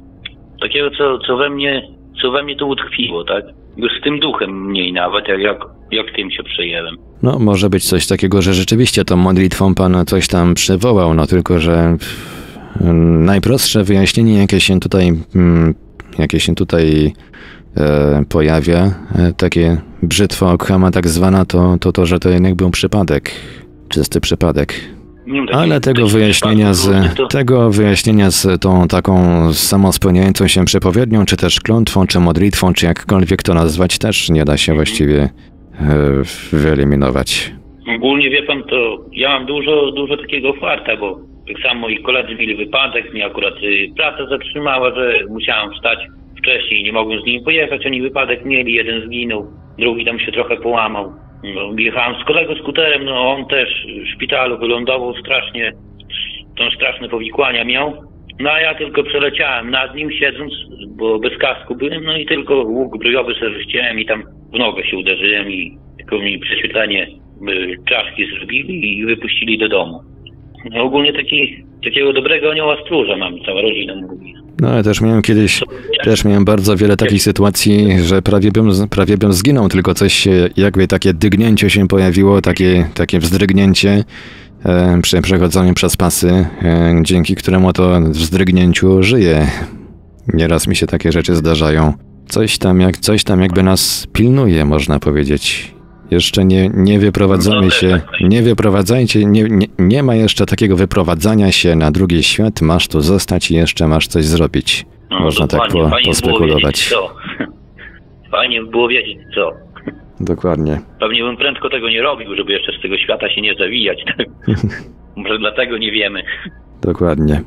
takiego, co, co we mnie, co we mnie to utkwiło, tak? Już z tym duchem mniej nawet, jak, jak, jak tym się przejęłem. No, może być coś takiego, że rzeczywiście tą modlitwą pan coś tam przywołał, no tylko, że najprostsze wyjaśnienie, jakie się tutaj, jakie się tutaj e, pojawia, e, takie... Brzytwa Okhama tak zwana, to, to to, że to jednak był przypadek. Czysty przypadek. Ale tego wyjaśnienia z tego wyjaśnienia z tą taką samospełniającą się przepowiednią, czy też klątwą, czy modlitwą, czy jakkolwiek to nazwać, też nie da się właściwie e, wyeliminować. Ogólnie wie pan, to ja mam dużo, dużo takiego farta, bo tak samo moi koledzy mieli wypadek, mnie akurat praca zatrzymała, że musiałem wstać wcześniej, nie mogłem z nimi pojechać, oni wypadek mieli, jeden zginął, drugi tam się trochę połamał. Jechałem z kolegą skuterem, no on też w szpitalu wylądował, strasznie, tam straszne powikłania miał. No a ja tylko przeleciałem nad nim siedząc, bo bez kasku byłem, no i tylko łuk bryjowy sobie wziąłem i tam w nogę się uderzyłem i tylko mi prześwietlenie czaszki zrobili i wypuścili do domu. No ogólnie taki, takiego dobrego anioła stróża mam, cała rodzina mówi. No ja też miałem kiedyś, też miałem bardzo wiele takich sytuacji, że prawie bym, prawie bym zginął, tylko coś jakby takie dygnięcie się pojawiło, takie, takie wzdrygnięcie e, przy przechodzeniu przez pasy, e, dzięki któremu to wzdrygnięciu żyję. Nieraz mi się takie rzeczy zdarzają. Coś tam, jak, coś tam jakby nas pilnuje, można powiedzieć. Jeszcze nie, nie wyprowadzamy się, nie wyprowadzajcie, nie, nie, nie ma jeszcze takiego wyprowadzania się na drugi świat, masz tu zostać i jeszcze masz coś zrobić. No, można tak po, pospekulować. Fajnie by było wiedzieć co. Dokładnie. Pewnie bym prędko tego nie robił, żeby jeszcze z tego świata się nie zawijać. Może dlatego nie wiemy. Dokładnie.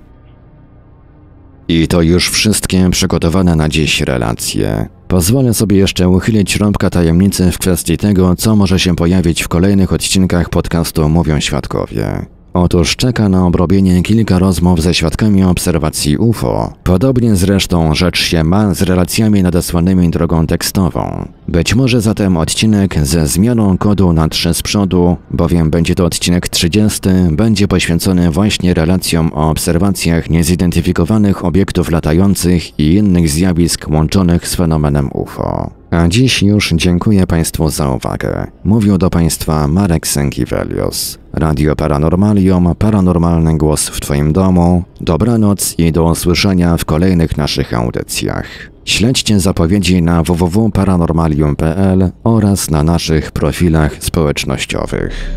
I to już wszystkie przygotowane na dziś relacje. Pozwolę sobie jeszcze uchylić rąbka tajemnicy w kwestii tego, co może się pojawić w kolejnych odcinkach podcastu Mówią Świadkowie. Otóż czeka na obrobienie kilka rozmów ze świadkami obserwacji U F O. Podobnie zresztą rzecz się ma z relacjami nadesłanymi drogą tekstową. Być może zatem odcinek ze zmianą kodu na trzy z przodu, bowiem będzie to odcinek trzydziesty, będzie poświęcony właśnie relacjom o obserwacjach niezidentyfikowanych obiektów latających i innych zjawisk łączonych z fenomenem U F O. A dziś już dziękuję Państwu za uwagę. Mówił do Państwa Marek Sankiewerski. Radio Paranormalium, paranormalny głos w Twoim domu. Dobranoc i do usłyszenia w kolejnych naszych audycjach. Śledźcie zapowiedzi na w w w kropka paranormalium kropka p l oraz na naszych profilach społecznościowych.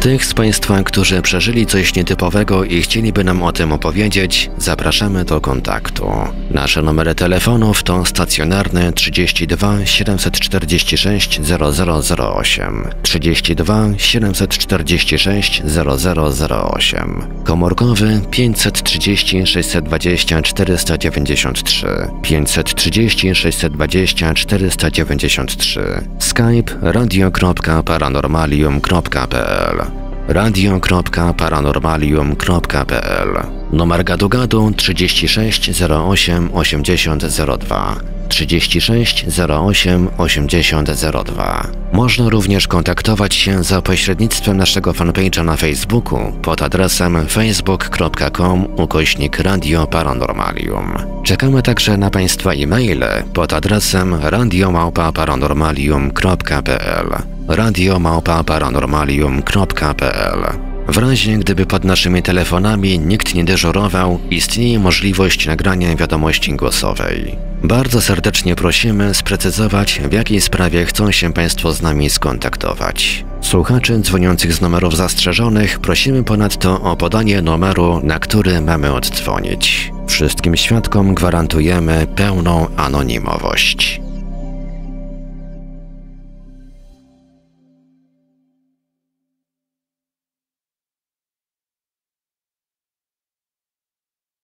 Tych z Państwa, którzy przeżyli coś nietypowego i chcieliby nam o tym opowiedzieć, zapraszamy do kontaktu. Nasze numery telefonów to stacjonarne trzydzieści dwa siedemset czterdzieści sześć zero zero zero osiem, trzydzieści dwa siedemset czterdzieści sześć zero zero zero osiem, komórkowy pięćset trzydzieści sześćset dwadzieścia czterysta dziewięćdziesiąt trzy, pięćset trzydzieści sześćset dwadzieścia czterysta dziewięćdziesiąt trzy, Skype radio kropka paranormalium kropka p l. radio kropka paranormalium kropka p l. Numer gadu-gadu trzydzieści sześć zero osiem osiemdziesiąt zero dwa, trzydzieści sześć zero osiem osiemdziesiąt zero dwa. Można również kontaktować się za pośrednictwem naszego fanpage'a na Facebooku pod adresem facebook.com ukośnik Radio Paranormalium. Czekamy także na Państwa e-maile pod adresem radio małpa paranormalium kropka p l, radio małpa paranormalium kropka p l. W razie gdyby pod naszymi telefonami nikt nie dyżurował, istnieje możliwość nagrania wiadomości głosowej. Bardzo serdecznie prosimy sprecyzować, w jakiej sprawie chcą się Państwo z nami skontaktować. Słuchaczy dzwoniących z numerów zastrzeżonych prosimy ponadto o podanie numeru, na który mamy oddzwonić. Wszystkim świadkom gwarantujemy pełną anonimowość.